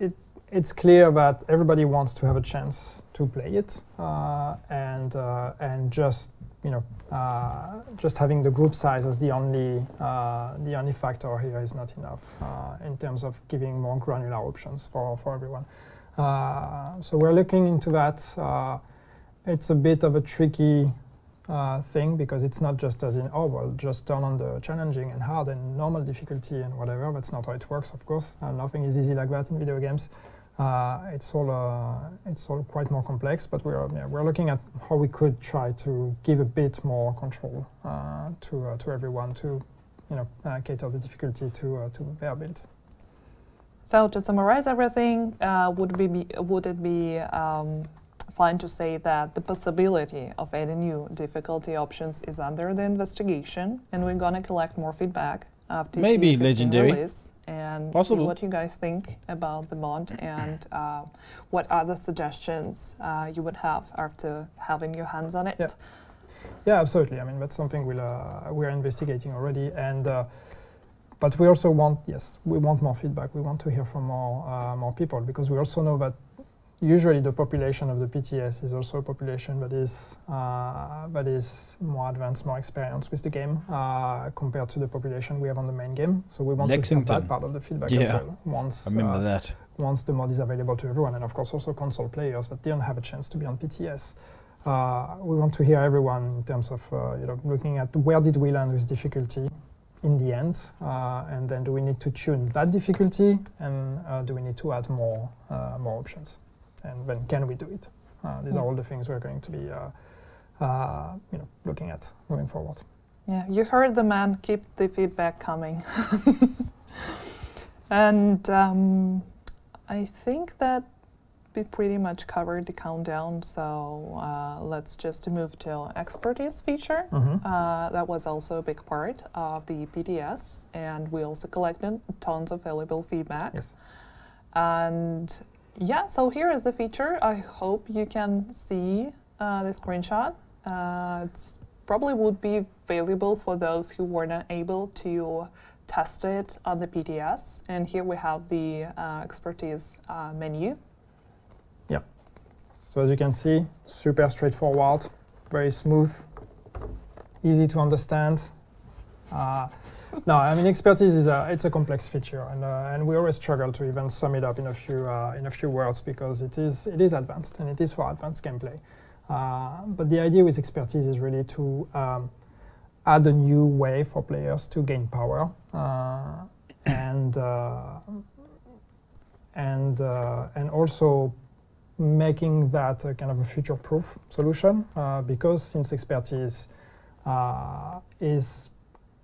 It, it's clear that everybody wants to have a chance to play it, uh, and uh, and just you know uh, just having the group size as the only uh, the only factor here is not enough uh, in terms of giving more granular options for for everyone. Uh, so we're looking into that. Uh, it's a bit of a tricky uh, thing, because it's not just as in, oh well, just turn on the challenging and hard and normal difficulty and whatever. That's not how it works, of course. Uh, nothing is easy like that in video games. Uh, it's all uh, it's all quite more complex. But we're yeah, we're looking at how we could try to give a bit more control uh, to uh, to everyone, to you know uh, cater the difficulty to uh, to their build. So to summarize everything, uh, would be, be would it be um, fine to say that the possibility of adding new difficulty options is under the investigation, and we're going to collect more feedback after maybe legendary release, and possible. See what you guys think about the mod and uh, what other suggestions uh, you would have after having your hands on it. Yeah, yeah, absolutely. I mean, that's something we'll, uh, we're investigating already, and uh, but we also want, yes, we want more feedback. We want to hear from more uh, more people, because we also know that usually the population of the P T S is also a population that is uh, that is more advanced, more experienced with the game uh, compared to the population we have on the main game. So we want Lexington. to have that part of the feedback yeah. as well. Once I remember uh, that. Once the mod is available to everyone, and of course also console players that didn't have a chance to be on P T S. Uh, we want to hear everyone in terms of uh, you know, looking at where did we land with difficulty in the end, uh, and then do we need to tune that difficulty, and uh, do we need to add more uh, more options? And when can we do it? Uh, these yeah. are all the things we're going to be uh, uh, you know, looking at moving forward. Yeah, you heard the man, keep the feedback coming. And um, I think that we pretty much covered the countdown, so uh, let's just move to expertise feature. Mm-hmm. Uh, that was also a big part of the P T S, and we also collected tons of valuable feedback. Yes. And yeah, so here is the feature. I hope you can see uh, the screenshot. Uh, it probably would be valuable for those who were not able to test it on the P T S. And here we have the uh, expertise uh, menu. Yeah. So as you can see, super straightforward, very smooth, easy to understand. Uh, no, I mean, expertise is a it's a complex feature, and uh, and we always struggle to even sum it up in a few uh, in a few words, because it is it is advanced, and it is for advanced gameplay. Uh, but the idea with expertise is really to um, add a new way for players to gain power, uh, and uh, and uh, and also making that a kind of a future-proof solution, uh, because since expertise uh, is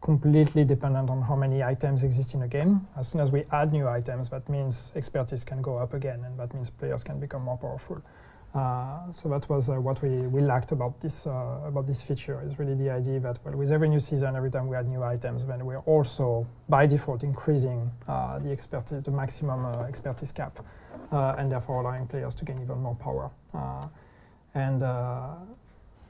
completely dependent on how many items exist in a game. As soon as we add new items, that means expertise can go up again, and that means players can become more powerful. Uh, so that was uh, what we, we lacked about this uh, about this feature, is really the idea that, well, with every new season, every time we add new items, then we're also, by default, increasing uh, the expertise, the maximum uh, expertise cap, uh, and therefore allowing players to gain even more power. Uh, and uh,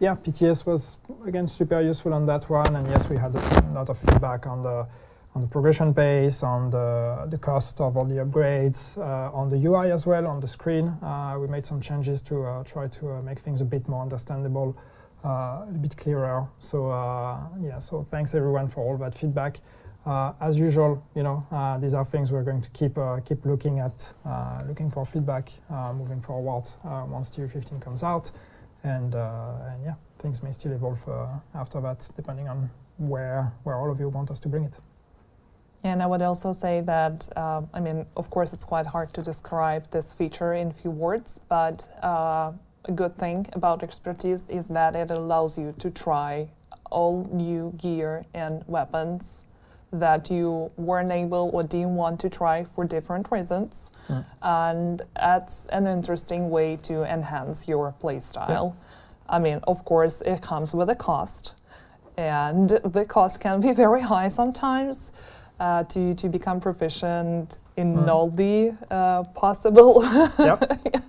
Yeah, P T S was again super useful on that one, and yes, we had a lot of feedback on the on the progression pace, on the the cost of all the upgrades, uh, on the U I as well, on the screen. Uh, we made some changes to uh, try to uh, make things a bit more understandable, uh, a bit clearer. So uh, yeah, so thanks everyone for all that feedback. Uh, as usual, you know, uh, these are things we're going to keep uh, keep looking at, uh, looking for feedback uh, moving forward uh, once T U fifteen comes out. And, uh, and yeah, things may still evolve uh, after that, depending on where where all of you want us to bring it. And I would also say that, uh, I mean, of course, it's quite hard to describe this feature in few words, but uh, a good thing about expertise is that it allows you to try all new gear and weapons that you weren't able or didn't want to try for different reasons. Mm. And that's an interesting way to enhance your playstyle. Yeah. I mean, of course, it comes with a cost, and the cost can be very high sometimes uh, to, to become proficient in mm. all the uh, possible. Yep. Yeah.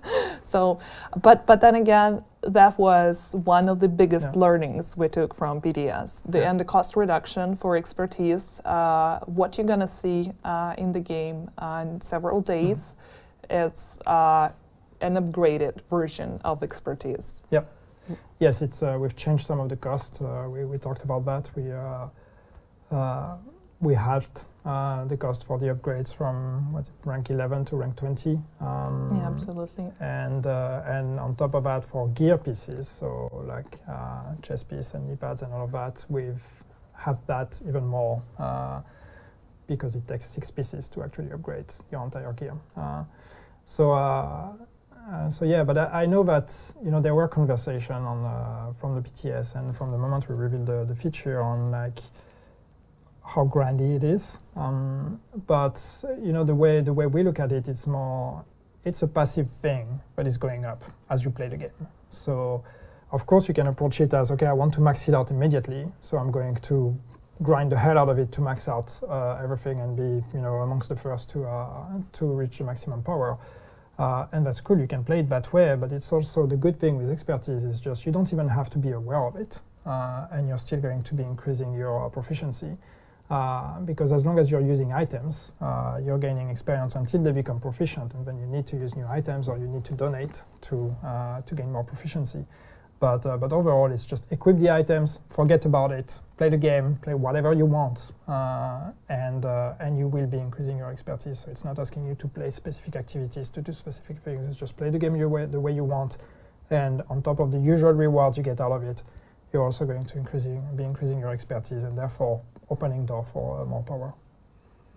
So, but, but then again, that was one of the biggest yeah. learnings we took from P T S, the, yeah. and the cost reduction for expertise. Uh, what you're gonna see uh, in the game uh, in several days, mm-hmm. it's uh, an upgraded version of expertise. Yep. Yes, it's uh, we've changed some of the cost. Uh, we we talked about that. We uh, uh, we halved uh, the cost for the upgrades from what's it, rank eleven to rank twenty. Um, yeah, absolutely. And uh, and on top of that, for gear pieces, so like uh, chest piece and knee pads and all of that, we've have that even more uh, because it takes six pieces to actually upgrade your entire gear. Uh, so. Uh, Uh, so yeah, but I, I know that you know there were conversations on uh, from the P T S and from the moment we revealed the, the feature on like how grindy it is. Um, but you know the way the way we look at it, it's more it's a passive thing that is going up as you play the game. So of course you can approach it as okay, I want to max it out immediately, so I'm going to grind the hell out of it to max out uh, everything and be, you know, amongst the first to uh, to reach the maximum power. Uh, and that's cool, you can play it that way, but it's also the good thing with expertise is just you don't even have to be aware of it, uh, and you're still going to be increasing your proficiency. Uh, because as long as you're using items, uh, you're gaining experience until they become proficient, and then you need to use new items or you need to donate to, uh, to gain more proficiency. But, uh, but overall, it's just equip the items, forget about it, play the game, play whatever you want, uh, and, uh, and you will be increasing your expertise. So it's not asking you to play specific activities, to do specific things. It's just play the game your way, the way you want, and on top of the usual rewards you get out of it, you're also going to increasing, be increasing your expertise and therefore opening door for uh, more power.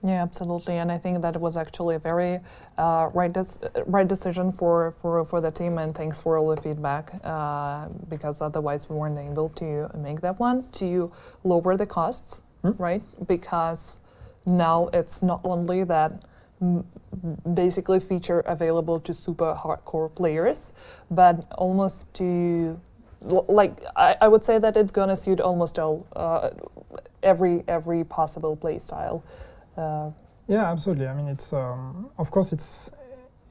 Yeah, absolutely, and I think that was actually a very uh, right de- right decision for, for for the team, and thanks for all the feedback, uh, because otherwise we weren't able to make that one, to lower the costs, hmm? right? Because now it's not only that m- basically feature available to super hardcore players, but almost to, like, I, I would say that it's gonna suit almost all, uh, every, every possible play style. Uh, yeah, absolutely. I mean, it's um, of course it's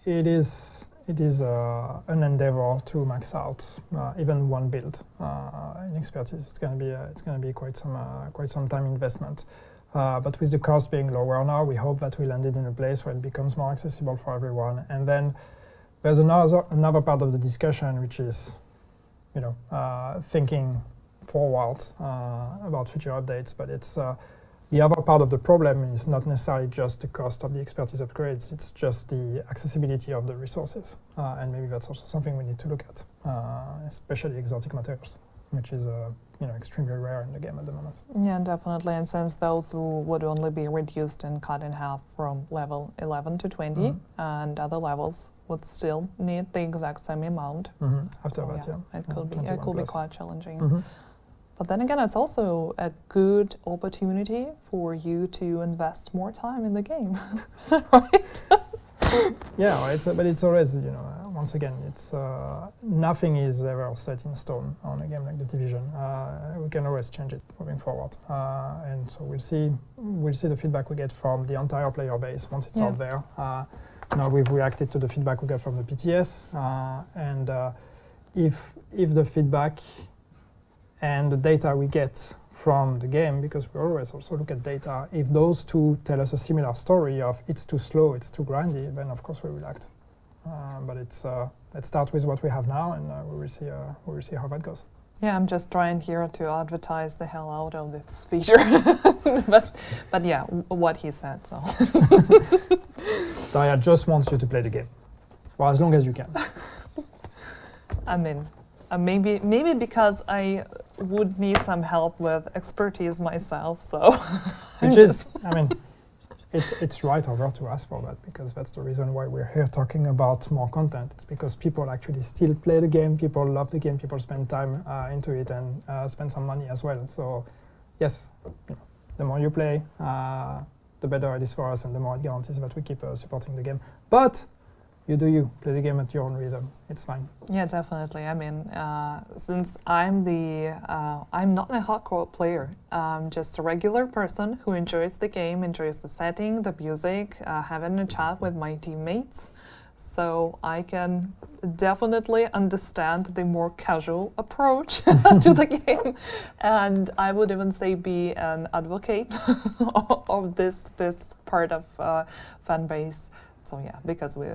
it is it is uh, an endeavor to max out uh, even one build uh, in expertise. It's gonna be uh, it's gonna be quite some uh, quite some time investment. Uh, but with the cost being lower now, we hope that we landed in a place where it becomes more accessible for everyone. And then there's another another part of the discussion, which is, you know, uh, thinking forward uh, about future updates. But it's uh, the other part of the problem is not necessarily just the cost of the expertise upgrades, it's just the accessibility of the resources. Uh, and maybe that's also something we need to look at, uh, especially exotic materials, which is uh, you know, extremely rare in the game at the moment. Yeah, definitely. And since those would only be reduced and cut in half from level eleven to twenty, mm-hmm. and other levels would still need the exact same amount. Mm-hmm. After so that, yeah. yeah. It could, yeah, be, it could be quite challenging. Mm-hmm. But then again, it's also a good opportunity for you to invest more time in the game, right? Yeah, well, it's, uh, but it's always, you know, uh, once again, it's uh, nothing is ever set in stone on a game like The Division. Uh, we can always change it moving forward, uh, and so we'll see. We'll see the feedback we get from the entire player base once it's yeah. out there. Uh, now we've reacted to the feedback we got from the P T S, uh, and uh, if if the feedback and the data we get from the game, because we always also look at data, if those two tell us a similar story of it's too slow, it's too grindy, then of course we will act. Uh, but it's uh, let's start with what we have now, and uh, we will see uh, we will see how that goes. Yeah, I'm just trying here to advertise the hell out of this feature. but, but yeah, w- what he said, so. Daria just wants you to play the game, for well, as long as you can. I mean, Uh, maybe, maybe because I would need some help with expertise myself. So, which is, I mean, it's it's right over to us for that, because that's the reason why we're here talking about more content. It's because people actually still play the game, people love the game, people spend time uh, into it, and uh, spend some money as well. So, yes, the more you play, uh, the better it is for us, and the more it guarantees that we keep uh, supporting the game. But you do you, play the game at your own rhythm, it's fine. Yeah, definitely. I mean, uh, since I'm the, uh, I'm not a hardcore player, I'm just a regular person who enjoys the game, enjoys the setting, the music, uh, having a chat with my teammates. So I can definitely understand the more casual approach to the game, and I would even say be an advocate of this, this part of uh, fan base. So yeah, because we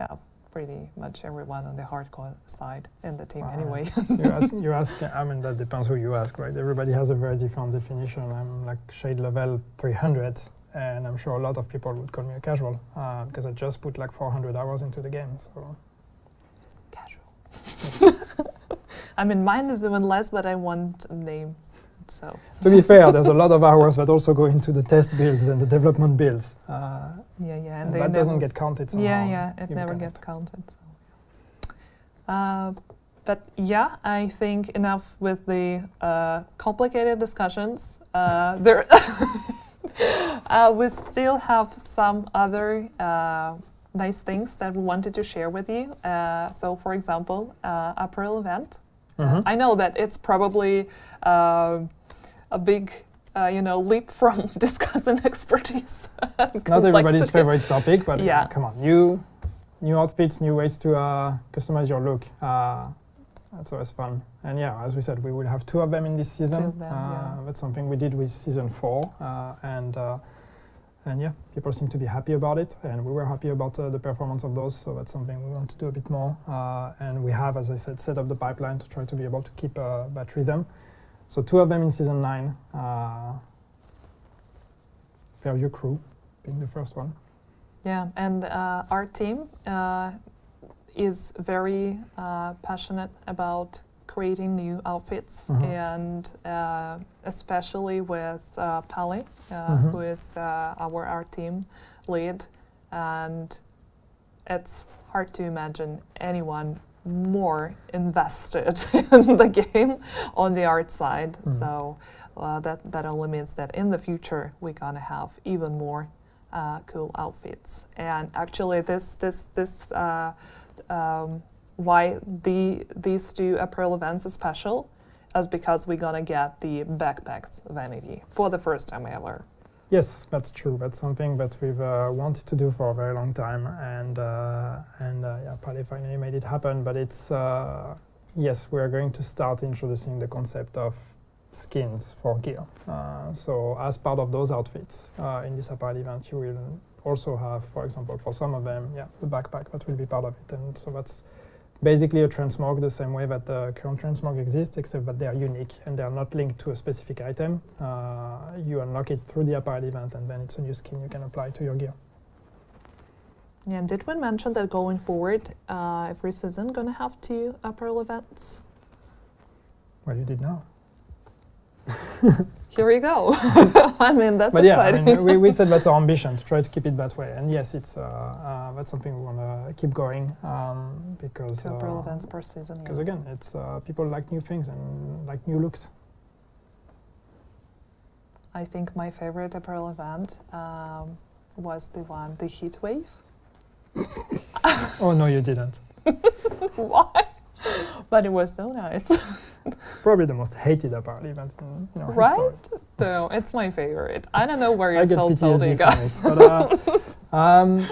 have pretty much everyone on the hardcore side in the team uh, anyway. you ask, you ask, I mean, that depends who you ask, right? Everybody has a very different definition. I'm like shade level three hundred, and I'm sure a lot of people would call me a casual, uh, because I just put like four hundred hours into the game, so. Casual. I mean, mine is even less, but I want a name. So. To be fair, there's a lot of hours that also go into the test builds and the development builds. Uh, yeah, yeah, and, and that doesn't get counted somehow. Yeah, yeah, it never gets counted. So. Uh, but yeah, I think enough with the uh, complicated discussions. Uh, there, uh, we still have some other uh, nice things that we wanted to share with you. Uh, so, for example, uh, April event. Mm-hmm. I know that it's probably uh, a big uh, you know, leap from discuss and expertise. And not everybody's favorite topic, but yeah. uh, come on, new, new outfits, new ways to uh, customize your look. Uh, that's always fun. And yeah, as we said, we will have two of them in this season. Two of them, uh, yeah. That's something we did with season four, uh, and. Uh, And yeah, people seem to be happy about it, and we were happy about uh, the performance of those, so that's something we want to do a bit more. Uh, and we have, as I said, set up the pipeline to try to be able to keep uh, that rhythm. So two of them in Season nine, uh, Fairview Crew being the first one. Yeah, and uh, our team uh, is very uh, passionate about creating new outfits, mm-hmm. and uh, especially with uh, Pally, uh, mm-hmm. who is uh, our art team lead, and it's hard to imagine anyone more invested in the game on the art side. Mm-hmm. So uh, that, that only means that in the future we're gonna have even more uh, cool outfits. And actually this, this, this uh, um, why the these two April events is special is because we're gonna get the backpacks vanity for the first time ever. Yes, that's true. That's something that we've uh, wanted to do for a very long time, and uh, and uh, yeah, Pally finally made it happen. But it's uh, yes, we are going to start introducing the concept of skins for gear. Uh, so as part of those outfits uh, in this April event, you will also have, for example, for some of them, yeah, the backpack that will be part of it, and so that's. Basically a transmog the same way that the current transmog exists, except that they are unique and they are not linked to a specific item. Uh, you unlock it through the apparel event, and then it's a new skin you can apply to your gear. Yeah, and did we mention that going forward, uh, every season going to have two apparel events? Well, you did now. Here we go. I mean, that's but exciting. Yeah, I mean, we, we said that's our ambition, to try to keep it that way. And yes, it's uh, uh, that's something we want to keep going, um, because two April uh, events per season. Because yeah. again, it's uh, people like new things and like new looks. I think my favorite April event um, was the one, the heat wave. Oh no, you didn't. Why? But it was so nice. Probably the most hated apparel event in, in our right? history. Right? No, it's my favorite. I don't know where you're so salty, guys. But, uh, um,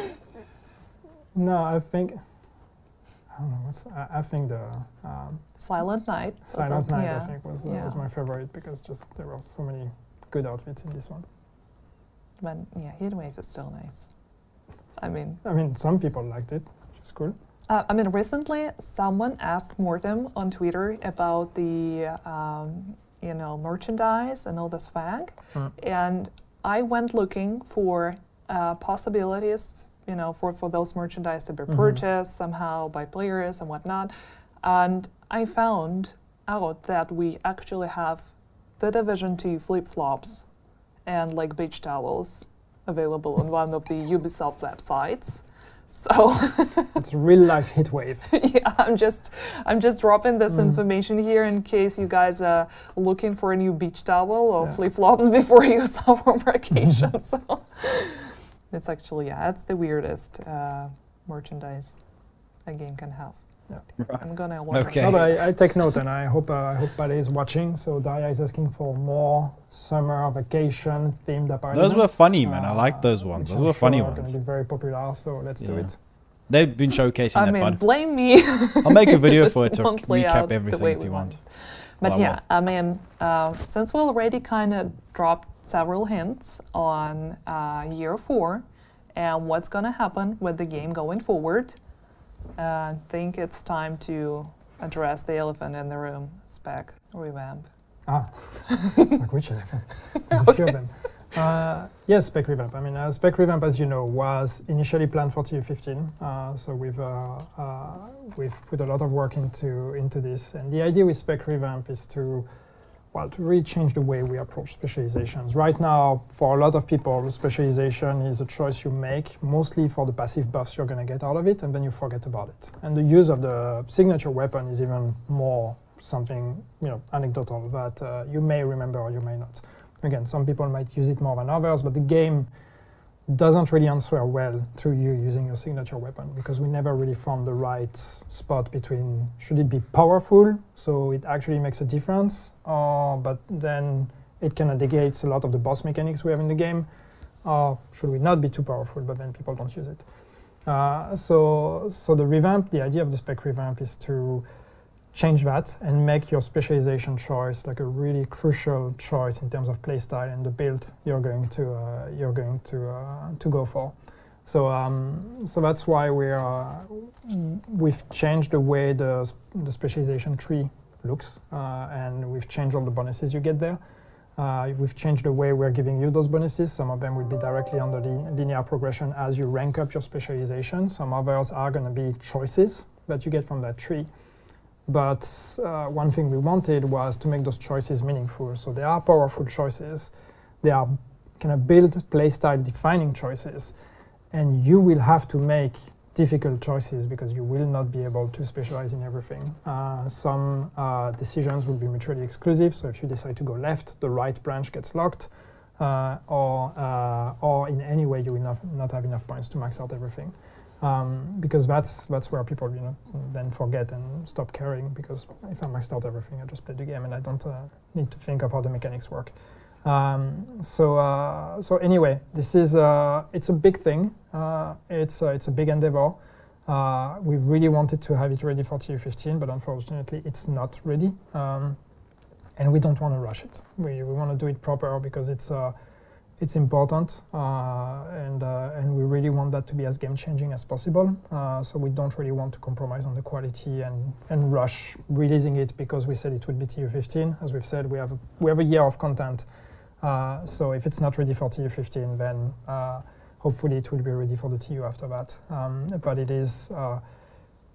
no, I think I don't know. What's I, I think the um, Silent Night. Silent Night, yeah. I think, was uh, yeah. was my favorite, because just there were so many good outfits in this one. But yeah, Heatwave is still nice. I mean, I mean, some people liked it, which is cool. Uh, I mean, recently someone asked Mortem on Twitter about the, um, you know, merchandise and all the swag, mm. and I went looking for uh, possibilities, you know, for, for those merchandise to be mm-hmm. purchased somehow by players and whatnot, and I found out that we actually have the Division two flip-flops and, like, beach towels available on one of the Ubisoft websites. So it's real life heat wave. Yeah, I'm just I'm just dropping this mm. information here in case you guys are looking for a new beach towel or yeah. flip flops before you summer vacation. So it's actually yeah, that's the weirdest uh, merchandise a game can have. Yeah. Right. I'm gonna watch. Okay. No, but I, I take note, and I hope uh, I hope Pally is watching. So Daria is asking for more summer vacation themed apartments. Those were funny, man. Uh, I like those ones. Those I'm were sure funny ones. They're going to be very popular, so let's yeah. do it. They've been showcasing. I that mean, bud. blame me. I'll make a video for it to recap everything if you want. want. But well, yeah, I, I mean, uh, since we already kind of dropped several hints on uh, year four and what's going to happen with the game going forward, uh, I think it's time to address the elephant in the room: spec revamp. Ah, like which elephant? There's okay. a few of them. Uh, yes, Spec Revamp. I mean, uh, Spec Revamp, as you know, was initially planned for T U fifteen. Uh, so we've uh, uh, we've put a lot of work into into this. And the idea with Spec Revamp is to, well, to really change the way we approach specializations. Right now, for a lot of people, specialization is a choice you make, mostly for the passive buffs you're going to get out of it, and then you forget about it. And the use of the signature weapon is even more something, you know, anecdotal that uh, you may remember or you may not. Again, some people might use it more than others, but the game doesn't really answer well to you using your signature weapon, because we never really found the right spot between should it be powerful, so it actually makes a difference, or but then it kind of negates a lot of the boss mechanics we have in the game. Or should we not be too powerful, but then people don't use it. Uh, so, so the revamp, the idea of the spec revamp is to change that and make your specialization choice like a really crucial choice in terms of playstyle and the build you're going to uh, you're going to uh, to go for. So, um, so that's why we're uh, we've changed the way the the specialization tree looks, uh, and we've changed all the bonuses you get there. Uh, we've changed the way we're giving you those bonuses. Some of them will be directly under the linear progression as you rank up your specialization. Some others are going to be choices that you get from that tree. But uh, one thing we wanted was to make those choices meaningful. So they are powerful choices. They are kind of build playstyle defining choices. And you will have to make difficult choices because you will not be able to specialize in everything. Uh, some uh, decisions will be mutually exclusive, so if you decide to go left, the right branch gets locked, uh, or, uh, or in any way you will not, not have enough points to max out everything. Um, because that's, that's where people you know, then forget and stop caring, because if I maxed out everything, I just played the game and I don't uh, need to think of how the mechanics work. Um, so, uh, so anyway, this is uh, it's a big thing. Uh, it's uh, it's a big endeavor. Uh, we really wanted to have it ready for T U fifteen, but unfortunately, it's not ready. Um, and we don't want to rush it. We we want to do it proper because it's uh, it's important, uh, and uh, and we really want that to be as game changing as possible. Uh, so we don't really want to compromise on the quality and and rush releasing it because we said it would be T U fifteen. As we've said, we have a, we have a year of content. Uh, so if it's not ready for T U fifteen, then uh, hopefully it will be ready for the T U after that. Um, but it is, uh,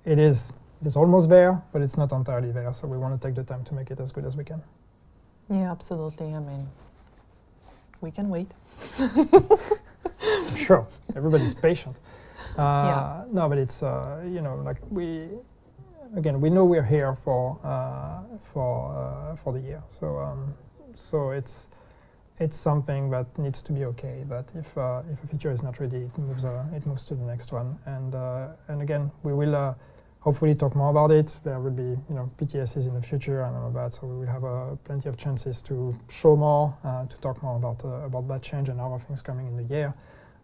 it is, it is almost there, but it's not entirely there. So we want to take the time to make it as good as we can. Yeah, absolutely. I mean, we can wait. Sure, everybody's patient. Uh, yeah. No, but it's uh, you know, like we. Again, we know we're here for uh, for uh, for the year. So um, so it's. It's something that needs to be okay. That if uh, if a feature is not ready, it moves uh, it moves to the next one. And uh, and again, we will uh, hopefully talk more about it. There will be you know P T Ss in the future and all of that. So we will have uh, plenty of chances to show more, uh, to talk more about uh, about that change and other things coming in the year,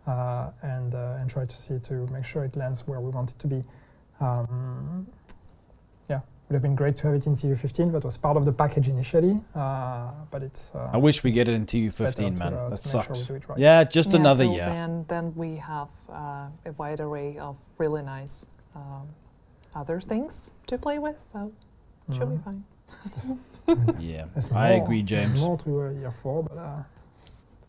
uh, and uh, and try to see to make sure it lands where we want it to be. Um, It would have been great to have it in T U fifteen. That was part of the package initially, uh, but it's. Uh, I wish we get it in T U fifteen, man. To, uh, that sucks. Sure we do it right. Yeah, just yeah, another year. And then we have uh, a wide array of really nice um, other things to play with, so mm-hmm. Should be fine. Yeah, more, I agree, James. There's more to uh, year four, but uh,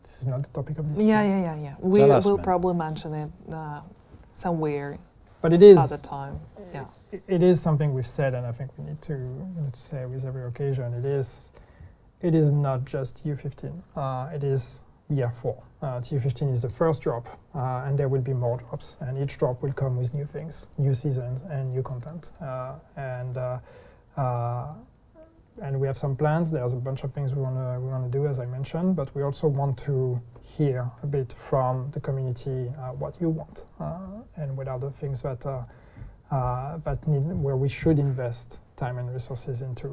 this is not the topic of this. Yeah, yeah, yeah, yeah. We us, will man. probably mention it uh, somewhere. But it is. Other time. Yeah. It is something we've said, and I think we need to, we need to say with every occasion. It is, it is not just T U fifteen. Uh, it is year four. Uh, T U fifteen is the first drop, uh, and there will be more drops. And each drop will come with new things, new seasons, and new content. Uh, and uh, uh, and we have some plans. There's a bunch of things we wanna we wanna do, as I mentioned. But we also want to hear a bit from the community uh, what you want uh, and what are the things that. Uh, Uh, that need, where we should invest time and resources into.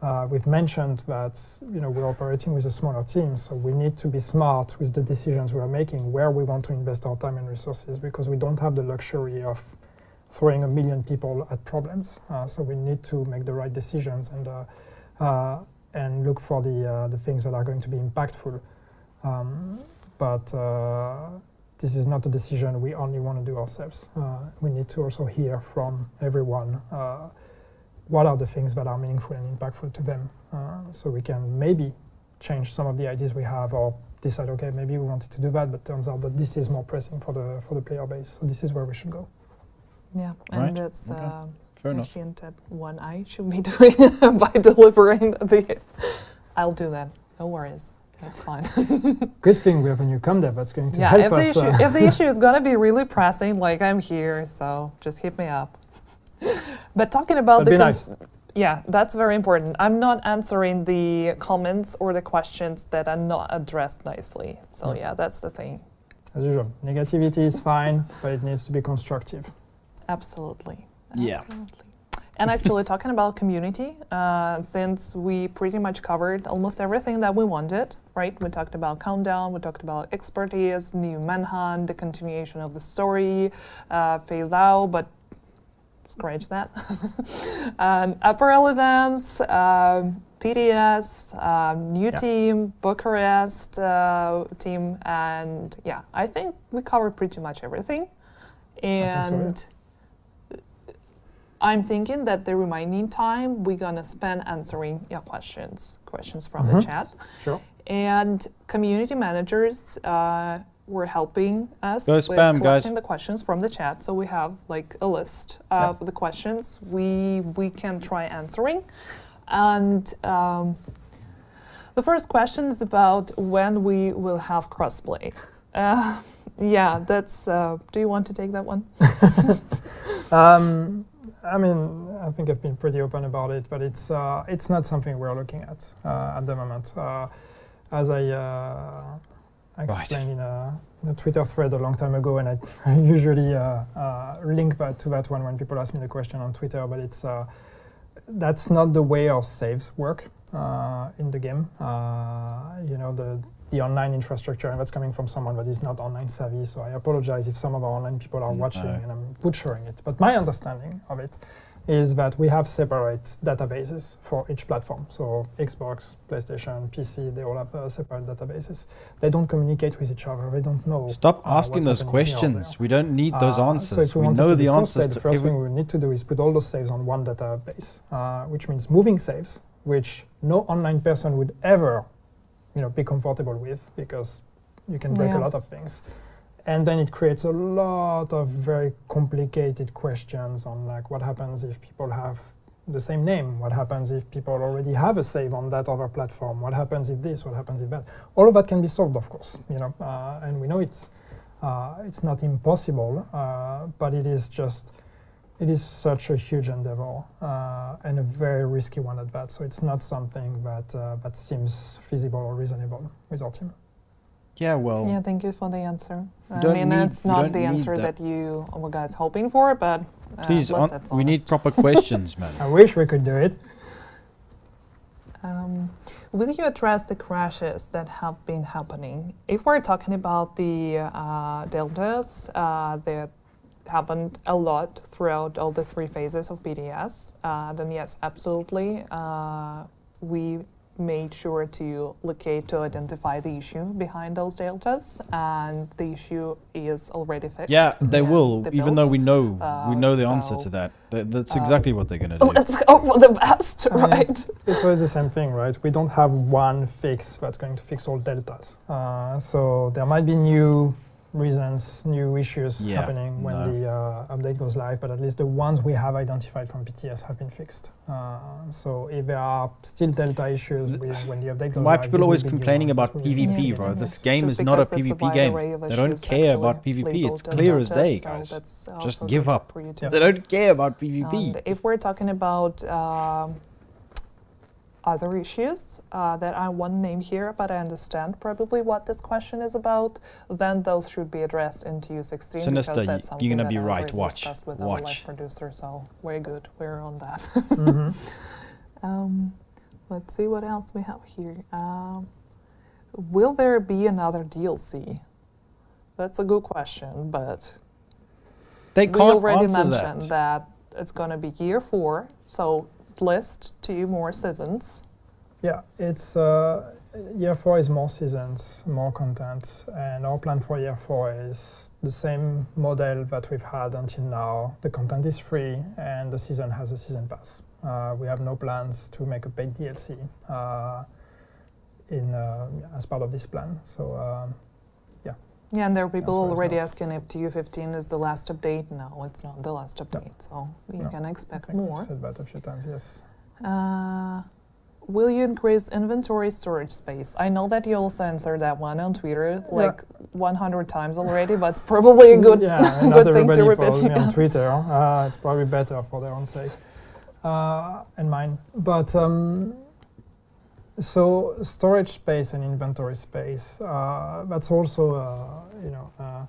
Uh, we've mentioned that you know we're operating with a smaller team, so we need to be smart with the decisions we are making, where we want to invest our time and resources, because we don't have the luxury of throwing a million people at problems. Uh, so we need to make the right decisions and uh, uh, and look for the uh, the things that are going to be impactful. Um, but. Uh, This is not a decision we only want to do ourselves. Uh, we need to also hear from everyone uh, what are the things that are meaningful and impactful to them. Uh, so we can maybe change some of the ideas we have or decide, okay, maybe we wanted to do that, but turns out that this is more pressing for the for the player base. So this is where we should go. Yeah, and right. that's okay. uh, Fair a enough. hint that one I should be doing by delivering the... I'll do that, no worries. That's fine. Good thing we have a new com dev that's going to yeah, help if us. The issue, uh, if the issue is going to be really pressing, like I'm here, so just hit me up. But talking about That'd the be nice. Yeah, that's very important. I'm not answering the comments or the questions that are not addressed nicely. So mm. yeah, that's the thing. As usual, negativity is fine, but it needs to be constructive. Absolutely. Absolutely. Yeah. And actually, talking about community, uh, since we pretty much covered almost everything that we wanted, right? We talked about Countdown, we talked about expertise, new manhunt, the continuation of the story, uh, Faye Lau, but scratch that. um, upper Elevance, uh, P T S, uh, new yeah. team, Bucharest uh, team, and yeah, I think we covered pretty much everything. And so, yeah. I'm thinking that the remaining time we're gonna spend answering your questions, questions from mm-hmm. the chat. Sure. And community managers uh, were helping us Go with spam, collecting guys. the questions from the chat. So we have like a list of yeah. the questions we we can try answering. And um, the first question is about when we will have crossplay. Uh, yeah, that's. Uh, do you want to take that one? um, I mean, I think I've been pretty open about it, but it's uh, it's not something we're looking at uh, at the moment. Uh, as I uh, explained right. in, a, in a Twitter thread a long time ago, and I, I usually uh, uh, link that to that one when people ask me the question on Twitter, but it's. Uh, That's not the way our saves work uh, in the game. Uh, you know, the, the online infrastructure, and that's coming from someone that is not online savvy, so I apologize if some of our online people are watching no. and I'm butchering it. But my understanding of it is that we have separate databases for each platform. So Xbox, PlayStation, P C, they all have uh, separate databases. They don't communicate with each other. They don't know. Stop uh, asking those questions. We don't need those uh, answers. So we, we know the answers. The first thing we need to do is put all those saves on one database, uh, which means moving saves, which no online person would ever, you know, be comfortable with because you can break yeah. a lot of things. And then it creates a lot of very complicated questions on like what happens if people have the same name? What happens if people already have a save on that other platform? What happens if this? What happens if that? All of that can be solved, of course, you know. Uh, and we know it's uh, it's not impossible, uh, but it is just it is such a huge endeavor uh, and a very risky one at that. So it's not something that uh, that seems feasible or reasonable with our team. Yeah, well. Yeah, thank you for the answer. I mean, need, it's not the answer that, that you were guys hoping for, but uh, please, on, we need proper questions, man. I wish we could do it. Um, will you address the crashes that have been happening? If we're talking about the uh, deltas uh, that happened a lot throughout all the three phases of P T S, uh, then yes, absolutely. Uh, we made sure to locate, to identify the issue behind those deltas, and the issue is already fixed. Yeah, they yeah, will, they even built. though we know uh, we know the so answer to that. Th that's exactly um, what they're going to do. Let's go for the best, I right? It's, it's always the same thing, right? We don't have one fix that's going to fix all deltas. Uh, so there might be new reasons, new issues yeah, happening when no. the uh, update goes live, but at least the ones we have identified from P T S have been fixed. Uh, so if there are still delta issues Th with when the update goes live... Why people always complaining about P v P, bro? This game is not a P v P game. They don't care about P v P. It's clear as day, guys. Just give up. They don't care about P v P. If we're talking about um, other issues uh, that I won't name here, but I understand probably what this question is about, then those should be addressed in T U sixteen. Sinister, that's something you're going to be right. Watch. With Watch. Our live producer, so we're good. We're on that. mm-hmm. um, let's see what else we have here. Um, will there be another D L C? That's a good question, but they can't we already mentioned that. that it's going to be year four, so list two more seasons. Yeah, it's uh, year four is more seasons, more content, and our plan for year four is the same model that we've had until now. The content is free, and the season has a season pass. Uh, we have no plans to make a paid D L C uh, in uh, as part of this plan. So. Uh, Yeah, and there are people already asking if T U fifteen is the last update. No, it's not the last update, no. so you no. can expect more. I said that a few times, yes. Uh, will you increase inventory storage space? I know that you also answered that one on Twitter like yeah. one hundred times already, but it's probably a good, yeah, good thing to repeat. Follows me on Twitter. Uh, it's probably better for their own sake uh, and mine. But um, so storage space and inventory space, uh, that's also, uh, you know, uh,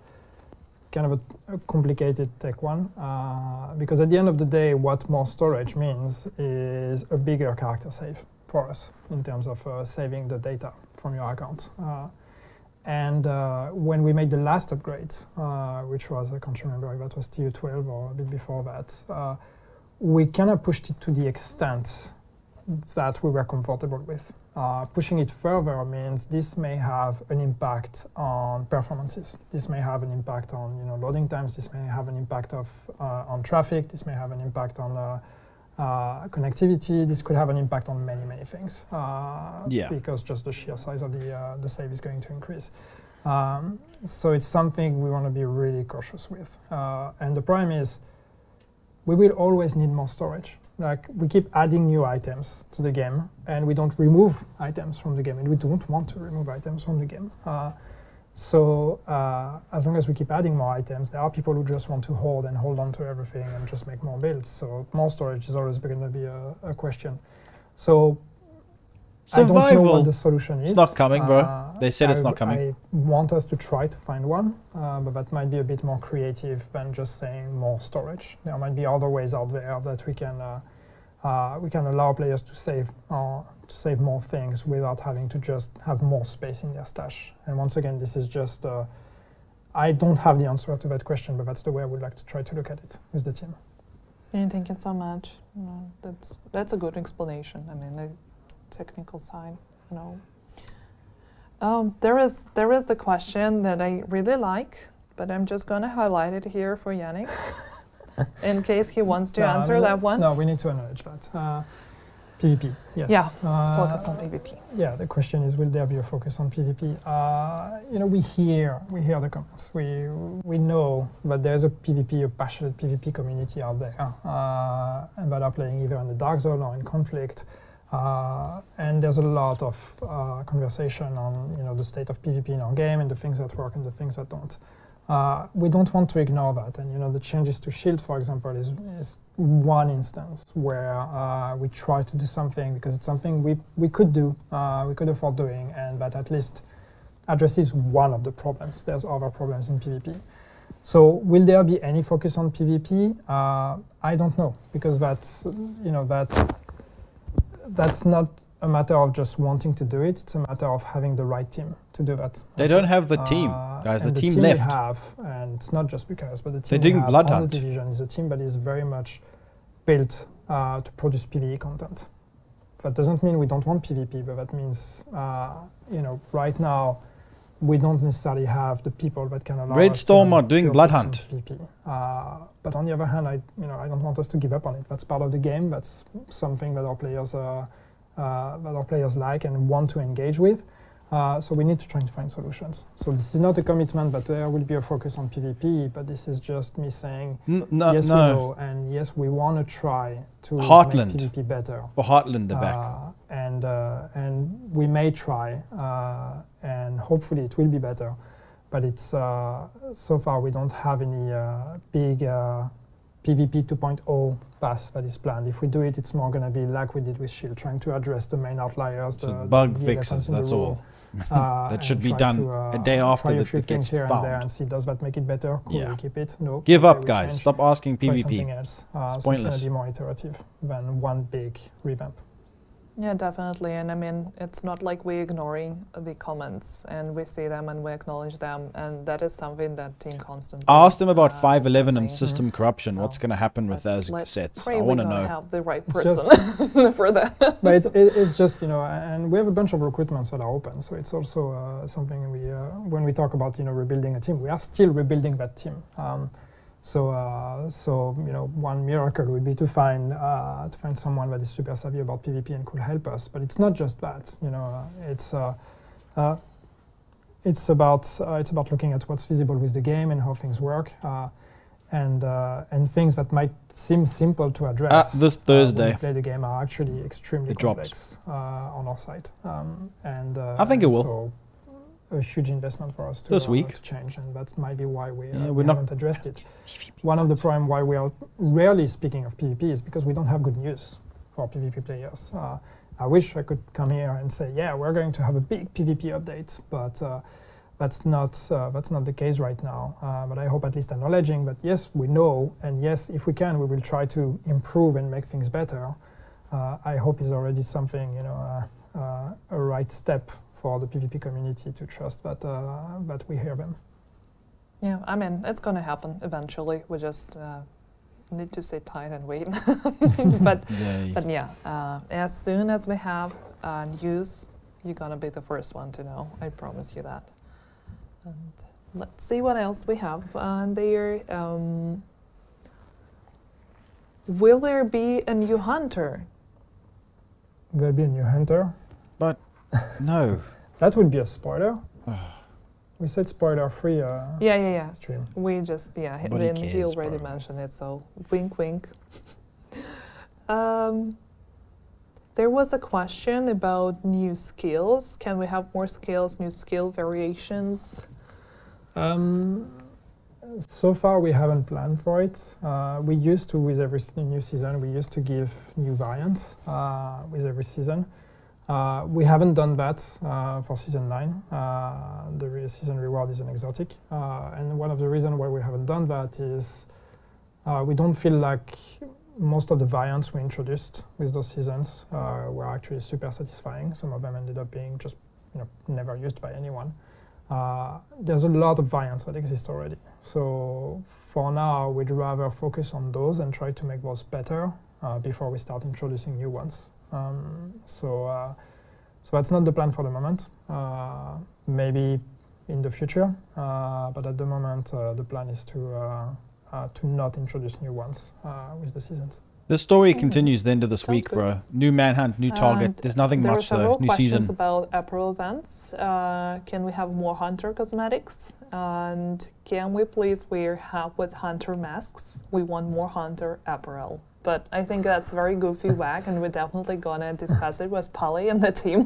kind of a, a complicated tech one, uh, because at the end of the day, what more storage means is a bigger character save for us in terms of uh, saving the data from your account. Uh, and uh, when we made the last upgrades, uh, which was, I can't remember if that was T U twelve or a bit before that, uh, we kind of pushed it to the extent that we were comfortable with. Uh, pushing it further means this may have an impact on performances. This may have an impact on you know loading times. This may have an impact of uh, on traffic. This may have an impact on uh, uh, connectivity. This could have an impact on many many things. Uh, yeah. Because just the sheer size of the uh, the save is going to increase. Um, so it's something we want to be really cautious with. Uh, and the problem is, we will always need more storage. Like, we keep adding new items to the game, and we don't remove items from the game, and we don't want to remove items from the game. Uh, so uh, as long as we keep adding more items, there are people who just want to hoard and hold on to everything and just make more builds. So more storage is always going to be a, a question. So survival. I don't know what the solution is. It's not coming, uh, bro. They said I, it's not coming. I want us to try to find one, uh, but that might be a bit more creative than just saying more storage. There might be other ways out there that we can uh, uh, we can allow players to save uh, to save more things without having to just have more space in their stash. And once again, this is just uh, I don't have the answer to that question, but that's the way I would like to try to look at it with the team. Yeah, thank you so much. No, that's that's a good explanation. I mean. It, technical side, you know. Um, there is there is the question that I really like, but I'm just going to highlight it here for Yannick, in case he wants to no, answer no, that one. No, we need to acknowledge that. Uh, PvP, yes. Yeah, uh, focus on PvP. Yeah, the question is, will there be a focus on PvP? Uh, you know, we hear we hear the comments. We we know that there's a PvP, a passionate PvP community out there, uh, and that are playing either in the Dark Zone or in Conflict. Uh, and there's a lot of uh, conversation on you know, the state of PvP in our game and the things that work and the things that don't. Uh, we don't want to ignore that. And you know, the changes to Shield, for example, is, is one instance where uh, we try to do something because it's something we, we could do, uh, we could afford doing, and that at least addresses one of the problems. There's other problems in PvP. So will there be any focus on PvP? Uh, I don't know, because that's, you know, that's That's not a matter of just wanting to do it. It's a matter of having the right team to do that. They don't well. have the team, uh, guys. The, the team, team left. We have, and it's not just because, but the team they we have blood on hunt. the division is a team that is very much built uh, to produce PvE content. That doesn't mean we don't want PvP, but that means uh, you know right now we don't necessarily have the people that can allow. Red Storm are doing blood hunt. Uh, but on the other hand, I you know I don't want us to give up on it. That's part of the game. That's something that our players uh, uh, that our players like and want to engage with. Uh, so we need to try to find solutions. So this is not a commitment, but there will be a focus on PvP. But this is just me saying N no, yes no. we know and yes we want to try to Heartland. make PvP better. Or Heartland the uh, back. And uh, and we may try, uh, and hopefully it will be better. But it's uh, so far we don't have any uh, big uh, PvP two point oh pass that is planned. If we do it, it's more going to be like we did with Shield, trying to address the main outliers, the, the bug the fixes. That's all. Uh, that should be done to, uh, a day after the it gets here found. And there and see, does that make it better? Could yeah. we keep it? No. Give okay, up, guys. Change. Stop asking PvP. Try something else. Uh, it's pointless. So it's going to be more iterative than one big revamp. Yeah, definitely. And I mean, it's not like we're ignoring the comments, and we see them and we acknowledge them. And that is something that team constantly. I asked them about uh, five eleven and system mm-hmm. corruption. So what's going to happen with those sets? I want to know. Help the right person for that. But it's, it, it's just, you know, and we have a bunch of recruitments that are open. So it's also uh, something we, uh, when we talk about, you know, rebuilding a team, we are still rebuilding that team. Um, So, uh, so you know, one miracle would be to find uh, to find someone that is super savvy about PvP and could help us. But it's not just that, you know. Uh, it's uh, uh, it's about uh, it's about looking at what's feasible with the game and how things work, uh, and uh, and things that might seem simple to address. Ah, this Thursday, uh, when we play the game are actually extremely it complex uh, on our side, um, and uh, I think and it will. So a huge investment for us to, this week. Uh, to change, and that might be why we, uh, yeah, we haven't addressed it. One of the problems why we are rarely speaking of PvP is because we don't have good news for PvP players. Uh, I wish I could come here and say, yeah, we're going to have a big PvP update, but uh, That's not uh, that's not the case right now. Uh, but I hope at least acknowledging that yes, we know, and yes, if we can, we will try to improve and make things better. Uh, I hope is already something, you know, uh, uh, a right step for the P V P community to trust that uh, that we hear them. Yeah, I mean, it's going to happen eventually. We just uh, need to sit tight and wait. but Yay. but yeah, uh, as soon as we have uh, news, you're going to be the first one to know. I promise you that. And let's see what else we have on there. Um, will there be a new hunter? There'll be a new hunter. But no. That would be a spoiler. We said spoiler free. Uh, yeah, yeah, yeah. Stream. We just, yeah, he, then he already spoiler. mentioned it, so wink, wink. um, There was a question about new skills. Can we have more skills, new skill variations? Um, so far, we haven't planned for it. Uh, we used to, with every new season, we used to give new variants uh, with every season. Uh, we haven't done that uh, for Season nine. Uh, the re season reward is an exotic. Uh, and one of the reasons why we haven't done that is uh, we don't feel like most of the variants we introduced with those seasons uh, were actually super satisfying. Some of them ended up being just, you know, never used by anyone. Uh, there's a lot of variants that exist already. So for now, we'd rather focus on those and try to make those better uh, before we start introducing new ones. Um, so, uh, so that's not the plan for the moment. Uh, maybe in the future, uh, but at the moment, uh, the plan is to uh, Uh, to not introduce new ones uh, with the seasons. The story mm-hmm. continues then to this Sounds week, good. bro. New manhunt, new target. And There's nothing there much though. There were several questions about April events. Uh, can we have more hunter cosmetics? And can we please wear hat with hunter masks? We want more hunter apparel. But I think that's very good feedback, and we're definitely gonna discuss it with Polly and the team.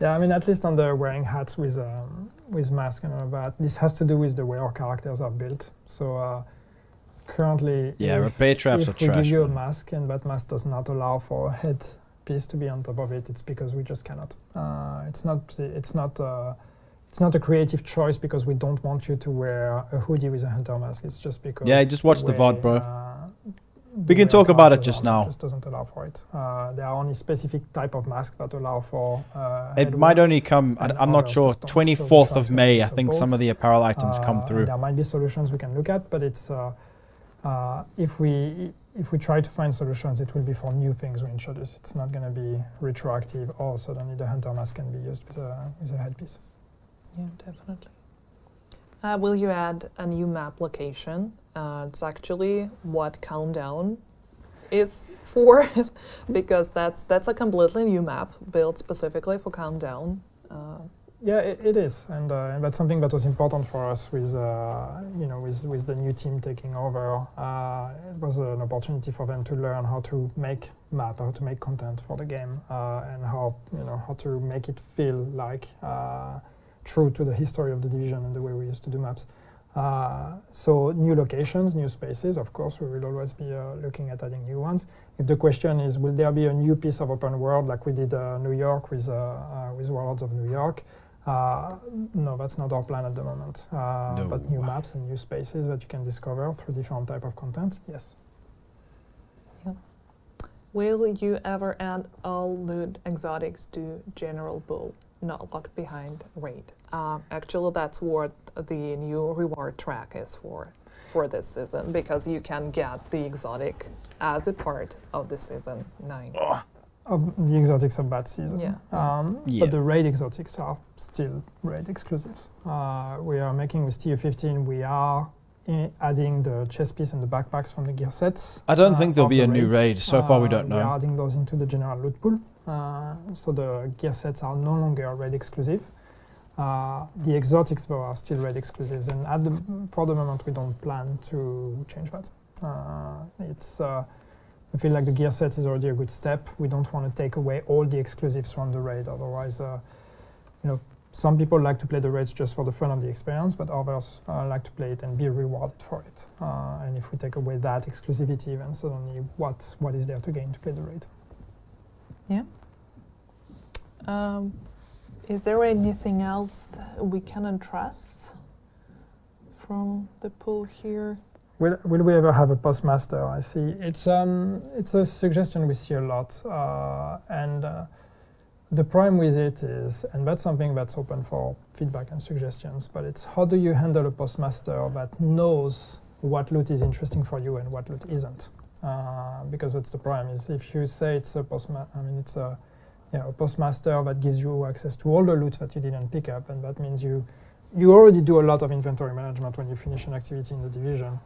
Yeah, I mean, at least on the wearing hats with um, with masks and all that, this has to do with the way our characters are built. So uh, currently, yeah, if, repair traps if are we trash, give you man. a mask and that mask does not allow for a head piece to be on top of it, it's because we just cannot. Uh, it's not. It's not. Uh, it's not a creative choice because we don't want you to wear a hoodie with a hunter mask. It's just because. Yeah, just watch the, the V O D, bro. Uh, We can talk about it just now. It just doesn't allow for it. Uh, there are only specific type of masks that allow for... Uh, it might only come, I, I'm not sure, twenty-fourth of May. I think some of the apparel items uh, come through. There might be solutions we can look at, but it's uh, uh, if we if we try to find solutions, it will be for new things we introduce. It's not going to be retroactive. Oh, suddenly the hunter mask can be used with a, with a headpiece. Yeah, definitely. Uh, will you add a new map location? Uh, it's actually what Countdown is for, because that's that's a completely new map built specifically for Countdown. Uh, yeah, it, it is, and, uh, and that's something that was important for us with uh, you know with with the new team taking over. Uh, it was an opportunity for them to learn how to make map, how to make content for the game, uh, and how you know how to make it feel like uh, true to the history of the Division and the way we used to do maps. Uh, so new locations, new spaces, of course, we will always be uh, looking at adding new ones. If the question is, will there be a new piece of open world like we did uh, New York with, uh, uh, with Warlords of New York? Uh, no, that's not our plan at the moment. Uh, no. But new maps and new spaces that you can discover through different type of content, yes. Yeah. Will you ever add all loot exotics to General Bull? Not locked behind raid. Uh, actually, that's what the new reward track is for, for this season, because you can get the exotic as a part of the season nine. Oh. Um, the exotics of that season. Yeah. Um, yeah. But the raid exotics are still raid exclusives. Uh, we are making with T U fifteen, we are adding the chest piece and the backpacks from the gear sets. I don't uh, think there'll be the a raids. new raid. So uh, far, we don't know. We are adding those into the general loot pool. Uh, so the gear sets are no longer raid exclusive. Uh, the exotics though are still raid exclusives, and at the, for the moment we don't plan to change that. Uh, it's uh, I feel like the gear set is already a good step. We don't want to take away all the exclusives from the raid. Otherwise, uh, you know, some people like to play the raids just for the fun of the experience, but others uh, like to play it and be rewarded for it. Uh, and if we take away that exclusivity, then suddenly what what is there to gain to play the raid? Yeah. Um, Is there anything else we can address from the pool here? Will, will we ever have a postmaster? I see. It's, um, it's a suggestion we see a lot. Uh, and uh, the problem with it is, and that's something that's open for feedback and suggestions, but it's how do you handle a postmaster that knows what loot is interesting for you and what loot isn't? Uh, because that's the problem. Is if you say it's a postma- I mean, it's a, you know, a postmaster that gives you access to all the loot that you didn't pick up, and that means you you already do a lot of inventory management when you finish an activity in the division.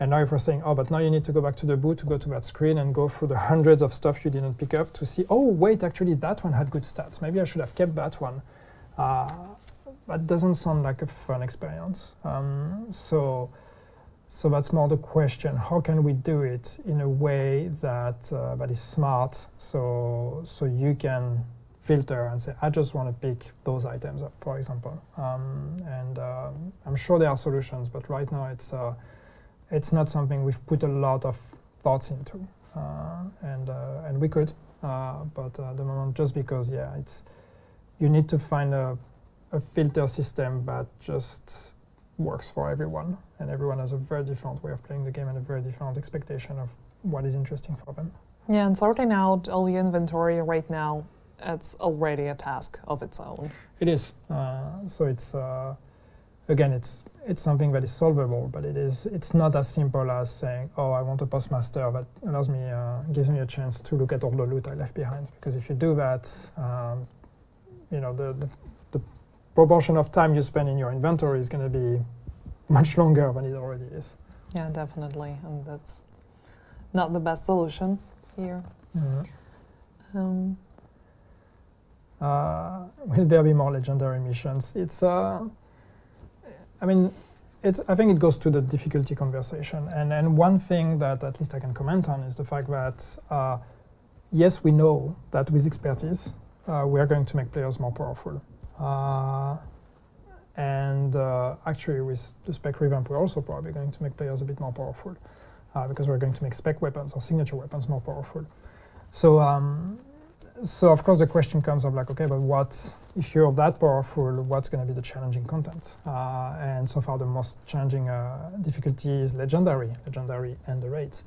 And now if we're saying, oh, but now you need to go back to the boot to go to that screen and go through the hundreds of stuff you didn't pick up to see, oh, wait, actually that one had good stats. Maybe I should have kept that one. Uh, that doesn't sound like a fun experience. Um, so, so that's more the question. How can we do it in a way that, uh, that is smart, so, so you can filter and say, I just want to pick those items up, for example. Um, and uh, I'm sure there are solutions, but right now it's uh, it's not something we've put a lot of thoughts into. Uh, and uh, and we could, uh, but at the moment, just because, yeah, it's you need to find a, a filter system that just works for everyone. And everyone has a very different way of playing the game and a very different expectation of what is interesting for them. Yeah, and sorting out all your inventory right now, it's already a task of its own. It is. Uh, so it's uh, again, it's it's something that is solvable, but it is it's not as simple as saying, "Oh, I want a postmaster that allows me, uh, gives me a chance to look at all the loot I left behind." Because if you do that, um, you know, the, the the proportion of time you spend in your inventory is going to be much longer than it already is. Yeah, definitely, and that's not the best solution here. Mm-hmm. um, Uh, will there be more legendary missions? It's, uh, I mean, it's. I think it goes to the difficulty conversation. And and one thing that at least I can comment on is the fact that uh, yes, we know that with expertise uh, we are going to make players more powerful. Uh, and uh, actually, with the spec revamp, we're also probably going to make players a bit more powerful uh, because we're going to make spec weapons or signature weapons more powerful. So. Um, So of course the question comes of like, okay, but what if you're that powerful? What's going to be the challenging content? Uh, and so far the most challenging uh, difficulty is legendary, legendary and the raids.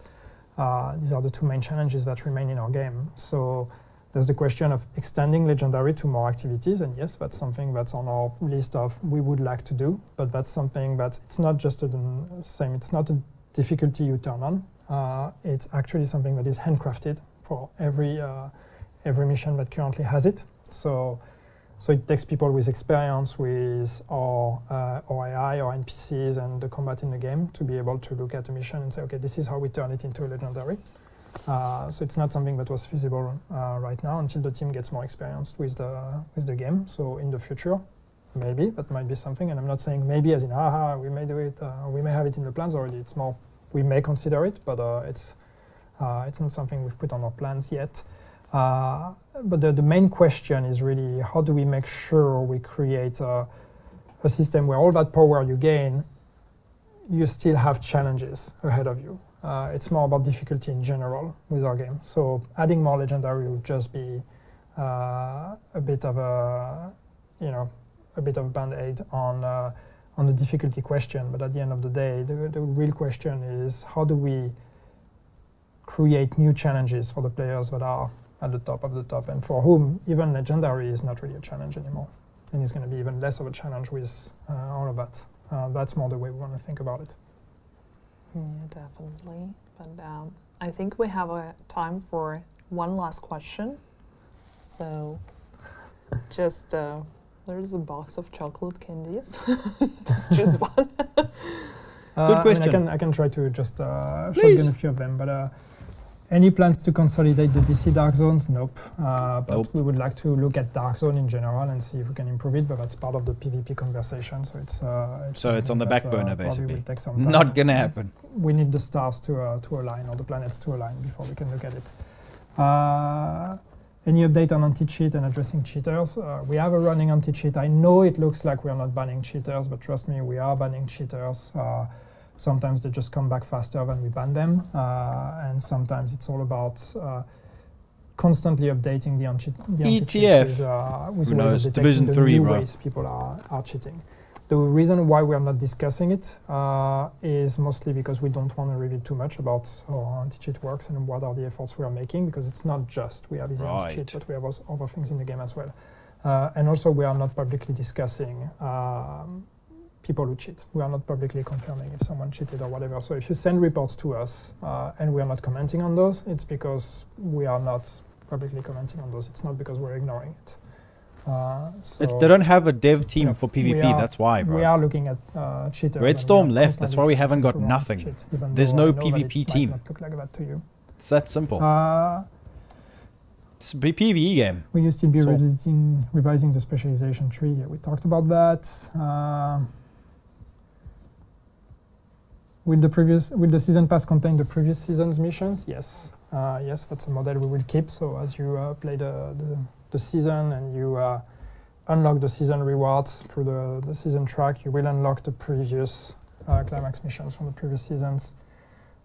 Uh, these are the two main challenges that remain in our game. So there's the question of extending legendary to more activities, and yes, that's something that's on our list of we would like to do. But that's something that it's not just a same. It's not a difficulty you turn on. Uh, it's actually something that is handcrafted for every. Uh, every mission that currently has it. So so it takes people with experience with our, uh, our A I or N P Cs and the combat in the game to be able to look at a mission and say, okay, this is how we turn it into a legendary. Uh, so it's not something that was feasible uh, right now until the team gets more experienced with the, with the game. So in the future, maybe that might be something. And I'm not saying maybe as in, aha, we may do it, uh, we may have it in the plans already. It's more, we may consider it, but uh, it's, uh, it's not something we've put on our plans yet. Uh, but the, the main question is really how do we make sure we create a, a system where all that power you gain, you still have challenges ahead of you. Uh, it's more about difficulty in general with our game. So adding more legendary would just be uh, a bit of a, you know, a bit of a band-aid on uh, on the difficulty question. But at the end of the day, the, the real question is how do we create new challenges for the players that are at the top of the top, and for whom even legendary is not really a challenge anymore, and it's going to be even less of a challenge with uh, all of that. Uh, that's more the way we want to think about it. Yeah, definitely. But um, I think we have a time for one last question. So, just uh, there's a box of chocolate candies. Just choose one. uh, Good question. I, mean, I can I can try to just uh, shotgun a few of them, but. Uh, Any plans to consolidate the D C Dark Zones? Nope. Uh, but nope. We would like to look at Dark Zone in general and see if we can improve it, but that's part of the PvP conversation, so it's... Uh, it's so it's on the back burner, uh, basically. Take some time. Not gonna happen. We need the stars to, uh, to align, or the planets to align, before we can look at it. Uh, any update on anti-cheat and addressing cheaters? Uh, we have a running anti-cheat. I know it looks like we're not banning cheaters, but trust me, we are banning cheaters. Uh, Sometimes they just come back faster than we ban them, uh, and sometimes it's all about uh, constantly updating the, the E T F with, uh, with ways of detecting the new ways people are, are cheating. The reason why we are not discussing it uh, is mostly because we don't want to reveal too much about how anti-cheat works and what are the efforts we are making, because it's not just we have easy right. anti-cheat, but we have also other things in the game as well. Uh, and also we are not publicly discussing um, people who cheat. We are not publicly confirming if someone cheated or whatever. So if you send reports to us uh, and we are not commenting on those, it's because we are not publicly commenting on those. It's not because we're ignoring it. Uh, so it's, they don't have a dev team yeah, for PvP, are, that's why, bro. We are looking at uh, cheaters. Red Storm left, that's why we haven't got nothing. Cheat, there's no PvP team. Might not look like that to you. It's that simple. Uh, it's a PvE game. Will you still be so. revisiting, revising the specialization tree? Yeah, we talked about that. Uh, will, the previous, will the season pass contain the previous season's missions? Yes. Uh, yes, that's a model we will keep, so as you uh, play the, the the season and you uh, unlock the season rewards through the, the season track, you will unlock the previous uh, climax missions from the previous seasons.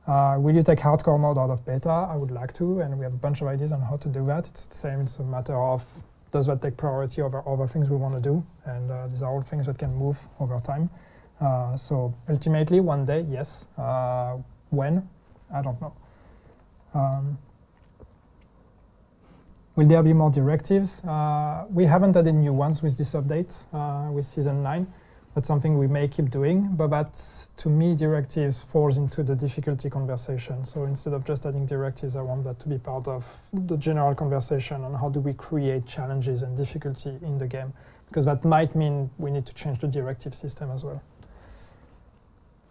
Uh, will you take hardcore mode out of beta? I would like to, and we have a bunch of ideas on how to do that. It's the same, it's a matter of does that take priority over other things we want to do, and uh, these are all things that can move over time. Uh, so ultimately one day, yes. Uh, when? I don't know. Um, will there be more directives? Uh, we haven't added new ones with this update, uh, with Season nine. That's something we may keep doing, but that's, to me, directives falls into the difficulty conversation. So instead of just adding directives, I want that to be part of the general conversation on how do we create challenges and difficulty in the game, because that might mean we need to change the directive system as well.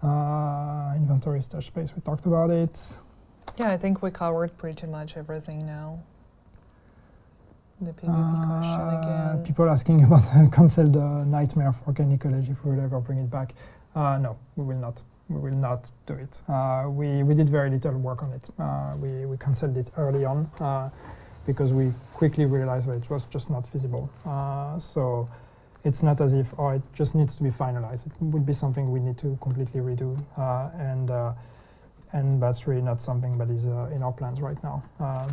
Uh, inventory stash space, we talked about it. Yeah, I think we covered pretty much everything now. The P V P uh, question again. People asking about cancel the nightmare for Ecology if we will ever bring it back. Uh, no, we will not. We will not do it. Uh, we, we did very little work on it. Uh, we, we cancelled it early on uh, because we quickly realized that it was just not feasible. Uh, so it's not as if, oh, it just needs to be finalized. It would be something we need to completely redo. Uh, and, uh, and that's really not something that is uh, in our plans right now. Uh,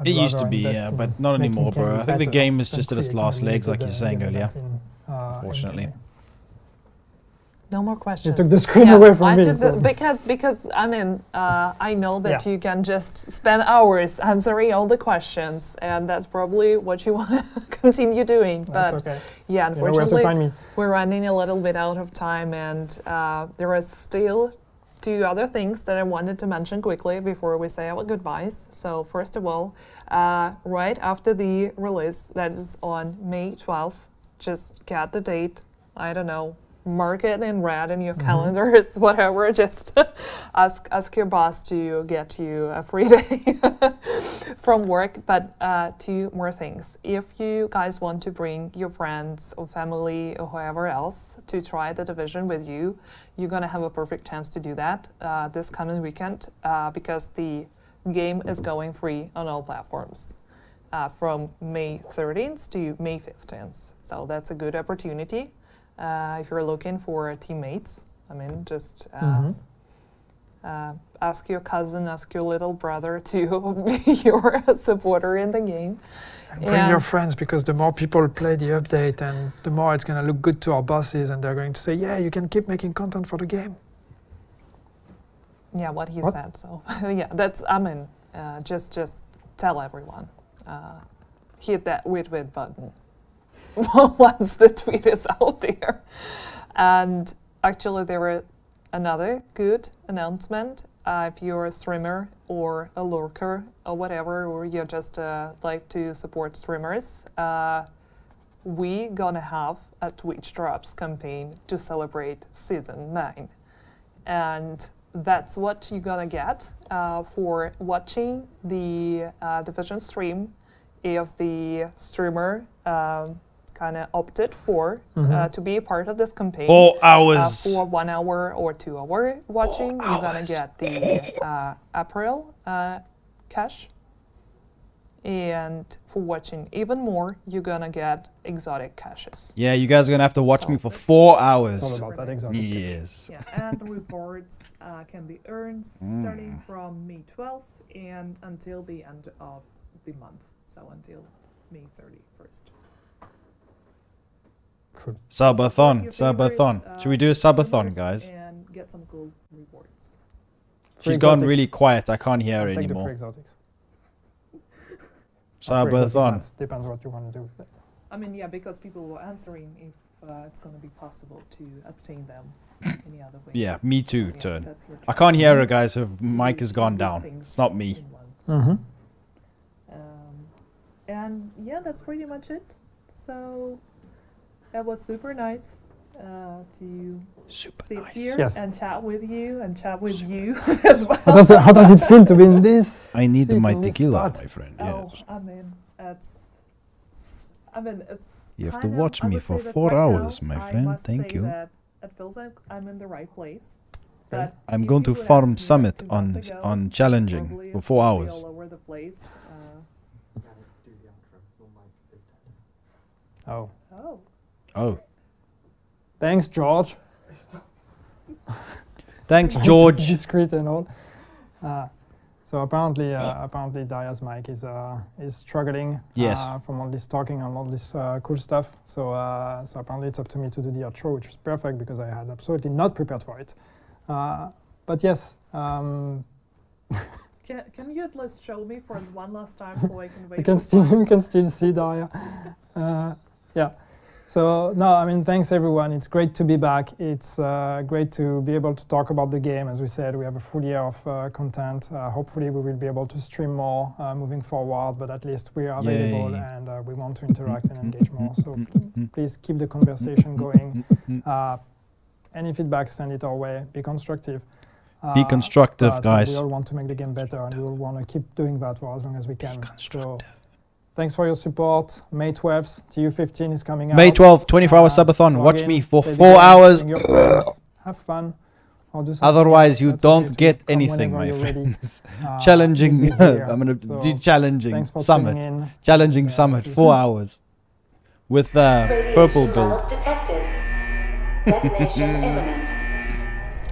I'd it used to be, yeah, but not anymore, bro. I think the game is just at its last legs, like you were saying earlier, uh, fortunately. No more questions. You took the screen yeah, away from I me. Took so. the, because, because, I mean, uh, I know that yeah. you can just spend hours answering all the questions, and that's probably what you want to continue doing. But okay. yeah, unfortunately, you know we're running a little bit out of time, and uh, there is still two other things that I wanted to mention quickly before we say our goodbyes. So first of all, uh, right after the release, that is on May twelfth, just get the date, I don't know, mark it in red in your mm-hmm. calendars, whatever, just ask, ask your boss to get you a free day from work. But uh, two more things. If you guys want to bring your friends or family or whoever else to try The Division with you, you're going to have a perfect chance to do that uh, this coming weekend uh, because the game is going free on all platforms uh, from May thirteenth to May fifteenth. So that's a good opportunity uh, if you're looking for teammates. I mean, just uh, mm-hmm. uh, ask your cousin, ask your little brother to be your supporter in the game. And bring and your friends, because the more people play the update and the more it's going to look good to our bosses, and they're going to say, yeah, you can keep making content for the game. Yeah, what he what? said. So yeah, that's, I mean, uh, just, just tell everyone. Uh, hit that wit wit button once the tweet is out there. And actually there were another good announcement. Uh, if you're a streamer or a lurker or whatever, or you just uh, like to support streamers, uh, we gonna have a Twitch Drops campaign to celebrate Season nine. And that's what you're gonna get uh, for watching the uh, Division stream if the streamer um, kind of opted for mm-hmm. uh, to be a part of this campaign. Four hours. Uh, for one hour or two hour watching, Four you're going to get the uh, apparel uh, cash. And for watching even more, you're going to get exotic caches. Yeah, you guys are going to have to watch so me for four hours. It's all about that exotic cache. Yes. Yeah, and the rewards uh, can be earned mm. starting from May twelfth and until the end of the month, so until May thirty-first. Subathon, subathon. Uh, Should we do a subathon, guys? And get some cool rewards. She's gone really quiet. I can't hear her I'll anymore. Take the exotics. Subathon. Depends, depends what you want to do with it. I mean, yeah, because people were answering if uh, it's going to be possible to obtain them any other way. Yeah, me too, yeah, Turn. I can't hear her, guys. Her mic has gone down. It's not me. Mm-hmm. Um, and yeah, that's pretty much it. So... That was super nice uh, to super sit nice. here yes. and chat with you and chat with super you nice. as well. How does, it, how does it feel to be in this? I need my tequila, spot. my friend. Oh, yes. I mean, it's, I mean, it's. You have to watch of, me for four right hours, now, my friend. I must Thank say you. That it feels like I'm in the right place. But I'm going to farm summit like on ago, on challenging for four hours. All over the place. Uh, oh. Oh. Oh. Thanks, George. Thanks, George. Discreet and all. Uh, so apparently, uh, apparently, Daria's mic is uh, is struggling. Yes. Uh, from all this talking and all this uh, cool stuff. So uh, so apparently, it's up to me to do the outro, which is perfect because I had absolutely not prepared for it. Uh, but yes. Um, Can, can you at least show me for one last time so I can wait? We can still we can still see Daria. Uh, yeah. So, no, I mean, thanks everyone. It's great to be back. It's uh, great to be able to talk about the game. As we said, we have a full year of uh, content. Uh, hopefully we will be able to stream more uh, moving forward, but at least we are available Yay. and uh, we want to interact and engage more. So please keep the conversation going. Uh, any feedback, send it our way. Be constructive. Uh, be constructive, guys. We all want to make the game better and we all want to keep doing that for as long as we can. Be constructive. So, thanks for your support. May twelfth, T U fifteen is coming out. May twelfth, twenty-four hour uh, subathon. Watch in, me for four hours. Have fun. Otherwise, you don't get anything, my friends. Uh, challenging. I'm going to so do challenging summit. Challenging yeah, summit, four hours. With uh, purple build.